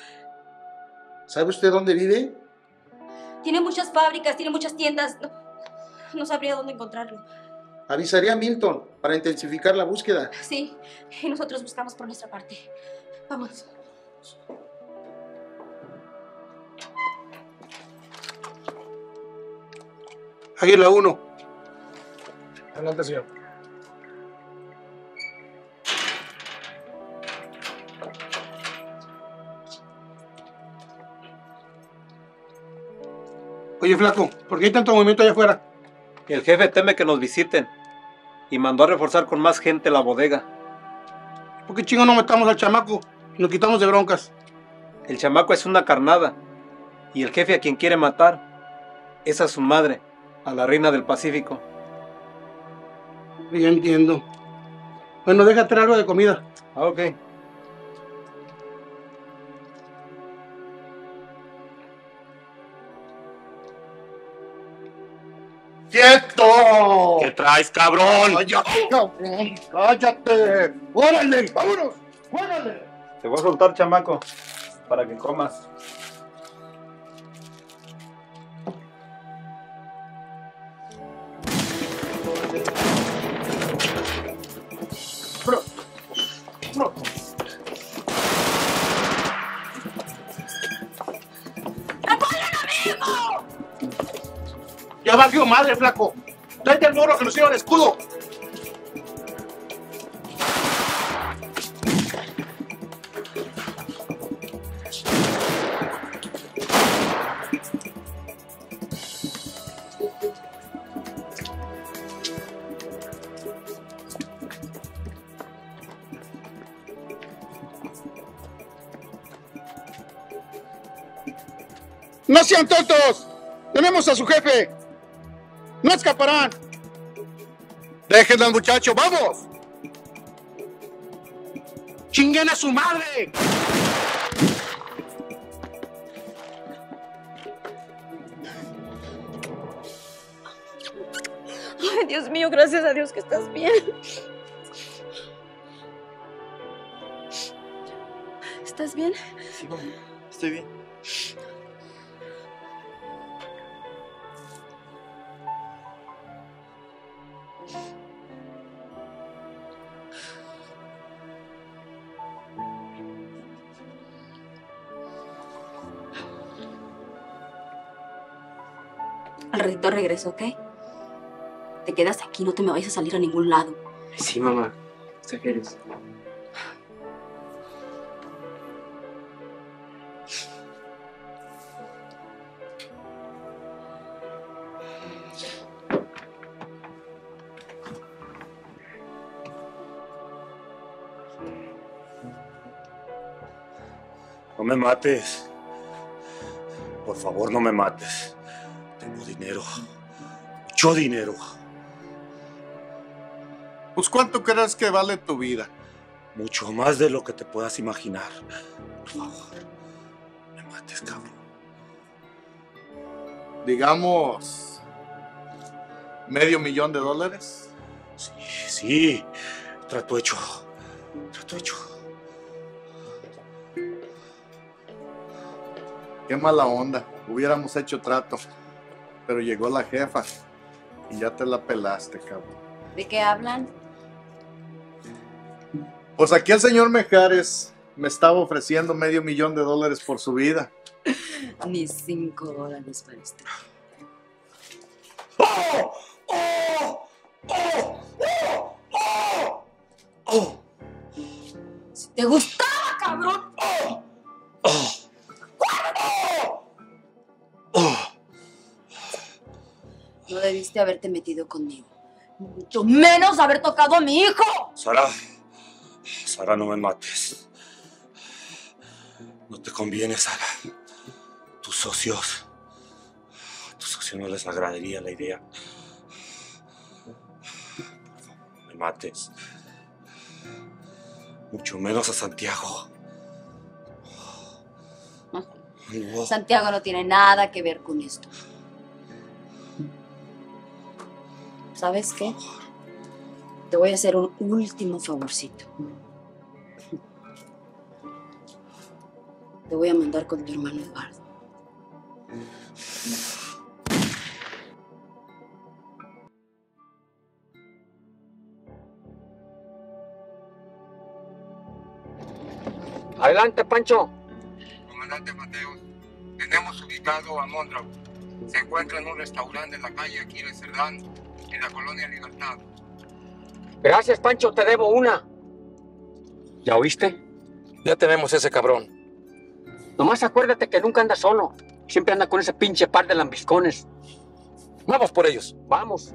¿Sabe usted dónde vive? Tiene muchas fábricas, tiene muchas tiendas. No, no sabría dónde encontrarlo. Avisaría a Milton para intensificar la búsqueda. Sí, y nosotros buscamos por nuestra parte. Vamos. Águila uno. Adelante, señor. Oye, flaco, ¿por qué hay tanto movimiento allá afuera? El jefe teme que nos visiten y mandó a reforzar con más gente la bodega. ¿Por qué chingo no matamos al chamaco y lo quitamos de broncas? El chamaco es una carnada y el jefe a quien quiere matar es a su madre, a la Reina del Pacífico. Ya entiendo. Bueno, déjate algo de comida. Ah, ok. ¡Quieto! ¿Qué traes, cabrón? ¡Cállate, cabrón! ¡Cállate! ¡Órale! ¡Vámonos! ¡Órale! Te voy a soltar, chamaco, para que comas. Bro. Bro. ¡Ya valió madre, flaco! ¡Tráete el muro que nos sirva de escudo! ¡No sean tontos! ¡Tenemos a su jefe! ¡No escaparán! ¡Déjenlo, muchacho! ¡Vamos! ¡Chinguen a su madre! Ay, Dios mío, gracias a Dios que estás bien. ¿Estás bien? Sí, mamá. Estoy bien. Al ratito regreso, ¿ok? Te quedas aquí, no te me vayas a salir a ningún lado. Sí, mamá. ¿Qué quieres? No me mates. Por favor, no me mates. Tengo dinero. Mucho dinero. Pues, ¿cuánto crees que vale tu vida? Mucho más de lo que te puedas imaginar. Por favor, no me mates, cabrón. Digamos, medio millón de dólares. Sí, sí. Trato hecho. Trato hecho. Qué mala onda. Hubiéramos hecho trato. Pero llegó la jefa y ya te la pelaste, cabrón. ¿De qué hablan? Pues aquí el señor Mijares me estaba ofreciendo medio millón de dólares por su vida. Ni cinco dólares para usted. ¡Oh! ¡Oh! ¡Oh! ¡Oh! ¡Oh! ¡Oh! ¡Si te gustaba, cabrón! ¡Oh! ¡Oh! ¡Oh! ¡Oh! No debiste haberte metido conmigo. Mucho menos haber tocado a mi hijo. Sara. Sara, no me mates. No te conviene, Sara. Tus socios. A tus socios no les agradaría la idea. Por favor, no me mates. Mucho menos a Santiago. No. Santiago no tiene nada que ver con esto. ¿Sabes qué? Te voy a hacer un último favorcito. Te voy a mandar con tu hermano Eduardo. Adelante, Pancho. Comandante Mateo, tenemos ubicado a Mondragón. Se encuentra en un restaurante en la calle aquí de Serrano, en la Colonia Libertad. Gracias, Pancho, te debo una. ¿Ya oíste? Ya tenemos ese cabrón. Nomás acuérdate que nunca anda solo. Siempre anda con ese pinche par de lambiscones. Vamos por ellos. Vamos.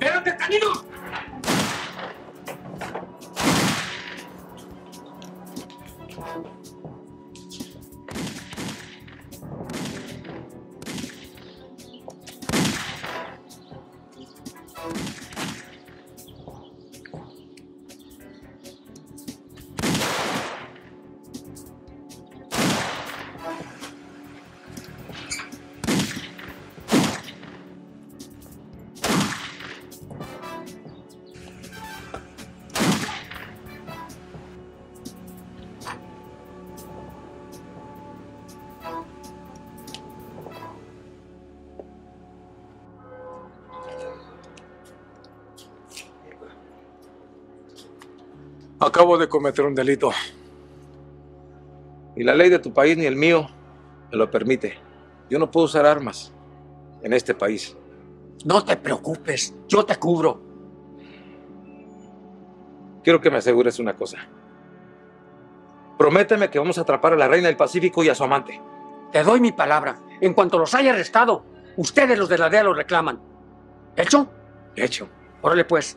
¡Espérate, caninos! Acabo de cometer un delito. Ni la ley de tu país ni el mío me lo permite. Yo no puedo usar armas en este país. No te preocupes, yo te cubro. Quiero que me asegures una cosa. Prométeme que vamos a atrapar a la Reina del Pacífico y a su amante. Te doy mi palabra. En cuanto los haya arrestado, ustedes los de la D E A los reclaman. ¿Hecho? Hecho. Órale pues.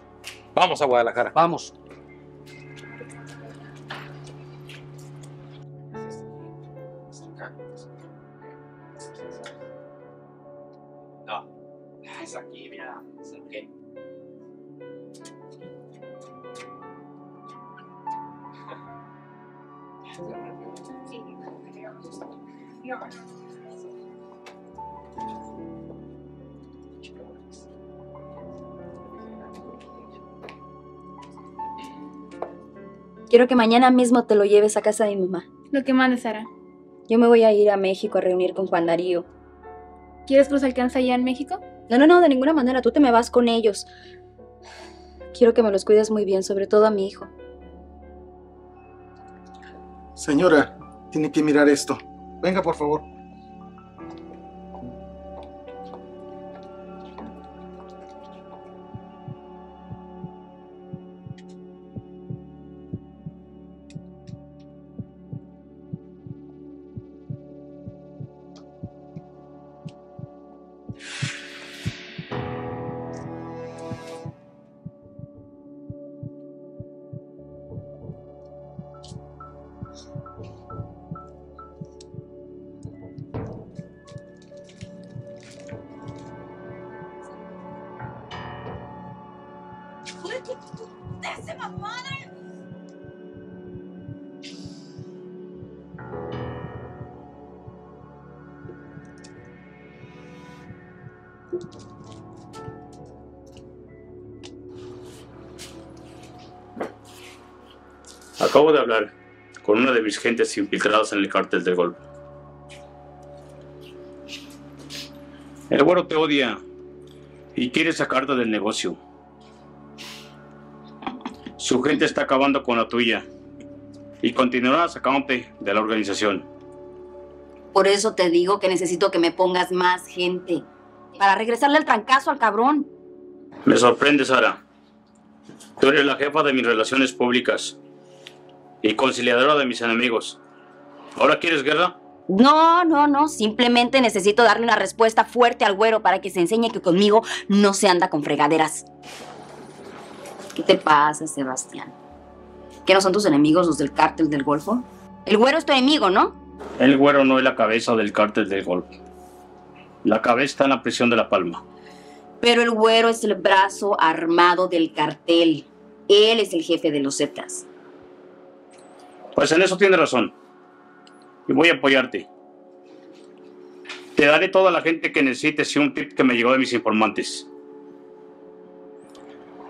Vamos a Guadalajara. Vamos. Aquí, mira, ¿qué? Quiero que mañana mismo te lo lleves a casa de mi mamá. Lo que mande, Sara. Yo me voy a ir a México a reunir con Juan Darío. ¿Quieres que los alcance allá en México? No, no, no, de ninguna manera. Tú te me vas con ellos. Quiero que me los cuides muy bien, sobre todo a mi hijo. Señora, tiene que mirar esto. Venga, por favor. Acabo de hablar con uno de mis gentes infiltrados en el cártel del Golfo. El güero te odia y quiere sacarte del negocio. Su gente está acabando con la tuya y continuará sacándote de la organización. Por eso te digo que necesito que me pongas más gente para regresarle el trancazo al cabrón. Me sorprende, Sara. Tú eres la jefa de mis relaciones públicas y conciliadora de mis enemigos. ¿Ahora quieres guerra? No, no, no. Simplemente necesito darle una respuesta fuerte al güero para que se enseñe que conmigo no se anda con fregaderas. ¿Qué te pasa, Sebastián? ¿Qué no son tus enemigos los del cártel del Golfo? El güero es tu enemigo, ¿no? El güero no es la cabeza del cártel del Golfo. La cabeza está en la prisión de La Palma. Pero el güero es el brazo armado del cartel. Él es el jefe de los Zetas. Pues en eso tienes razón. Y voy a apoyarte. Te daré toda la gente que necesites y un tip que me llegó de mis informantes.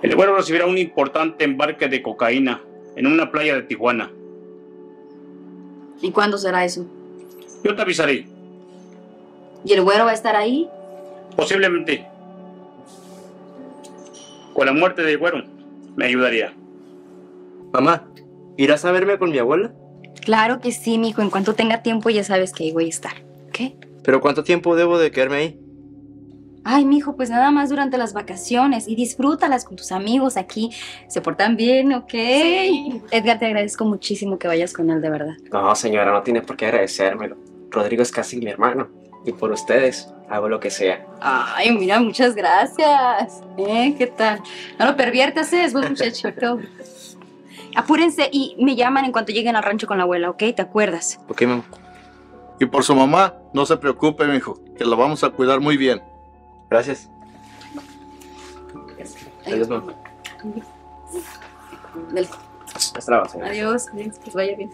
El güero recibirá un importante embarque de cocaína en una playa de Tijuana. ¿Y cuándo será eso? Yo te avisaré. ¿Y el güero va a estar ahí? Posiblemente. Con la muerte del güero, me ayudaría. Mamá, ¿irás a verme con mi abuela? Claro que sí, mijo. En cuanto tenga tiempo ya sabes que ahí voy a estar, ¿ok? ¿Pero cuánto tiempo debo de quedarme ahí? Ay, mijo, pues nada más durante las vacaciones y disfrútalas con tus amigos aquí. Se portan bien, ¿ok? Sí. Edgar, te agradezco muchísimo que vayas con él, de verdad. No, señora, no tienes por qué agradecérmelo. Rodrigo es casi mi hermano. Y por ustedes hago lo que sea. Ay, mira, muchas gracias. ¿Eh? ¿Qué tal? No lo perviertas, es vos, muchachito. Apúrense y me llaman en cuanto lleguen al rancho con la abuela, ¿ok? ¿Te acuerdas? Ok, mamá. Y por su mamá, no se preocupe, mijo, que la vamos a cuidar muy bien. Gracias. Adiós, mamá. Adiós. Adiós. Que vaya bien.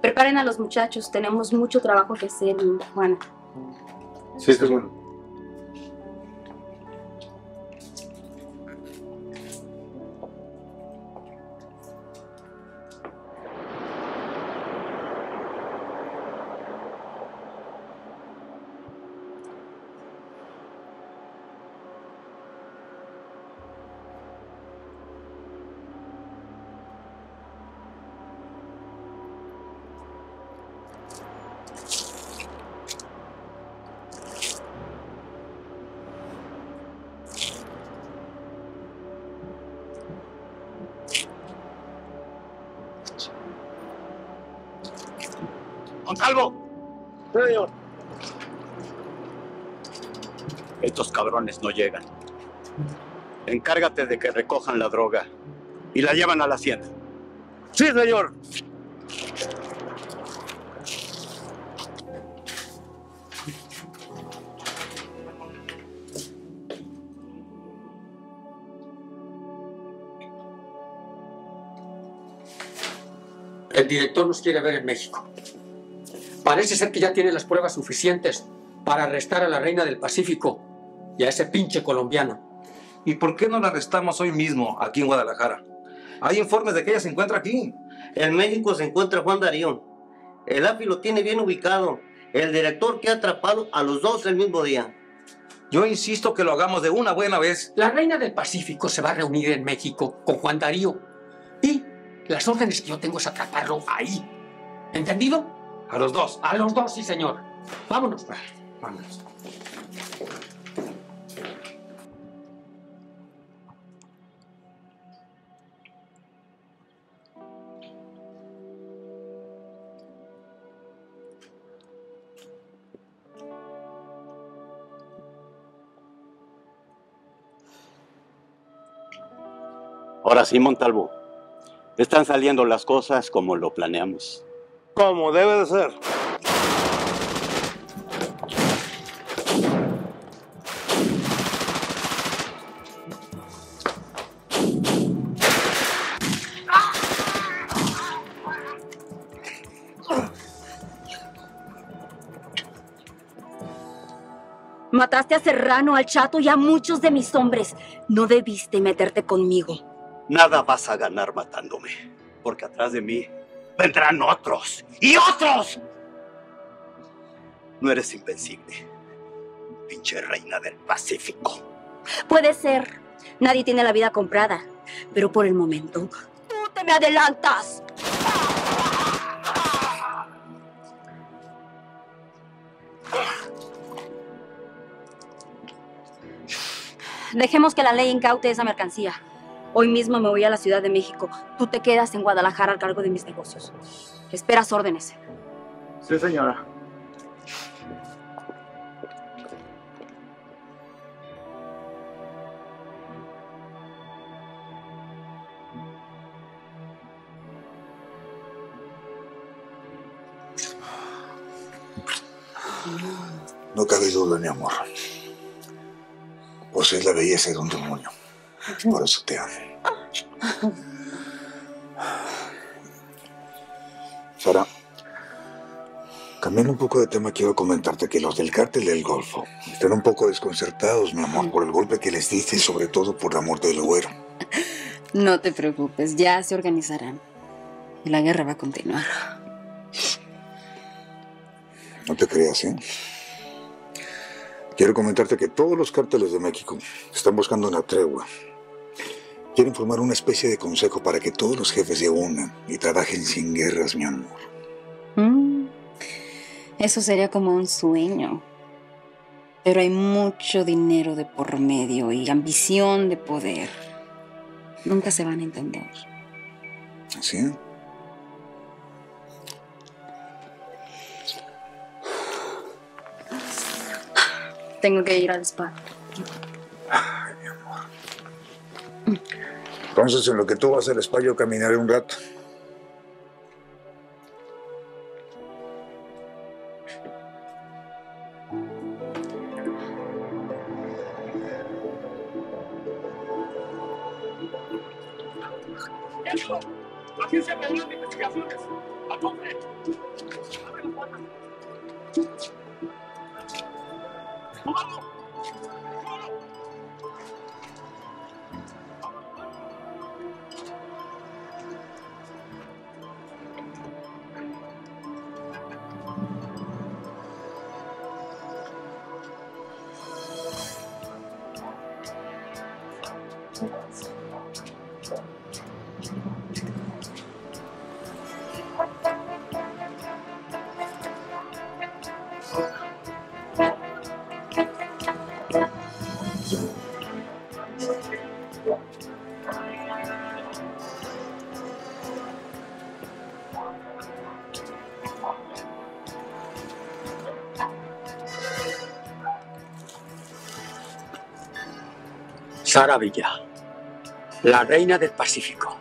Preparen a los muchachos. Tenemos mucho trabajo que hacer, Juana. Sí, esto es bueno. ¡Montalvo! Sí, señor. Estos cabrones no llegan. Encárgate de que recojan la droga y la llevan a la hacienda. ¡Sí, señor! El director nos quiere ver en México. Parece ser que ya tiene las pruebas suficientes para arrestar a la Reina del Pacífico y a ese pinche colombiano. ¿Y por qué no la arrestamos hoy mismo aquí en Guadalajara? Hay informes de que ella se encuentra aquí. En México se encuentra Juan Darío. El A P I lo tiene bien ubicado. El director que ha atrapado a los dos el mismo día. Yo insisto que lo hagamos de una buena vez. La Reina del Pacífico se va a reunir en México con Juan Darío. Y las órdenes que yo tengo es atraparlo ahí. ¿Entendido? A los dos. A los dos, sí, señor. Vámonos. Vámonos. Ahora sí, Montalvo. Están saliendo las cosas como lo planeamos. Como debe de ser. mataste a Serrano, al Chato y a muchos de mis hombres. No debiste meterte conmigo. Nada vas a ganar matándome, porque atrás de mí vendrán otros y otros. No eres invencible, pinche reina del Pacífico. Puede ser. Nadie tiene la vida comprada. Pero por el momento, tú te me adelantas. Dejemos que la ley incaute esa mercancía. Hoy mismo me voy a la Ciudad de México. Tú te quedas en Guadalajara al cargo de mis negocios. Esperas órdenes. Sí, señora. No cabe duda, mi amor. Posees la belleza de un demonio. Por eso te amo. Sara, cambiando un poco de tema, quiero comentarte que los del cártel del Golfo están un poco desconcertados, mi amor, por el golpe que les diste y sobre todo por la muerte del güero. No te preocupes, ya se organizarán. Y la guerra va a continuar. No te creas, ¿eh? Quiero comentarte que todos los cárteles de México están buscando una tregua. Quieren formar una especie de consejo para que todos los jefes se unan y trabajen sin guerras, mi amor. Mm. Eso sería como un sueño. Pero hay mucho dinero de por medio y ambición de poder. Nunca se van a entender. ¿Así? ¿Eh? Tengo que ir al spa. Ay, mi amor. Entonces, en lo que tú vas al spa, yo caminaré un rato. Eso. Así se me dan investigaciones. A concreto. Abre la puerta. Sara Villa, la reina del Pacífico.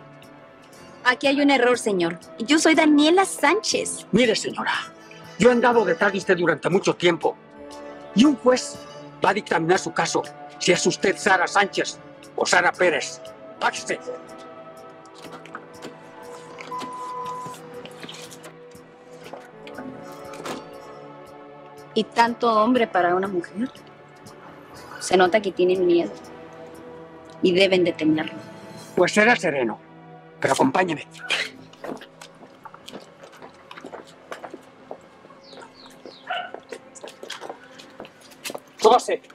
Aquí hay un error, señor. Yo soy Daniela Sánchez. Mire, señora, yo he andado detrás de usted durante mucho tiempo y un juez va a dictaminar su caso si es usted Sara Sánchez o Sara Pérez. Páquese. ¿Y tanto hombre para una mujer? Se nota que tienen miedo. Y deben detenerlo. Pues será sereno, pero acompáñeme. Tómase.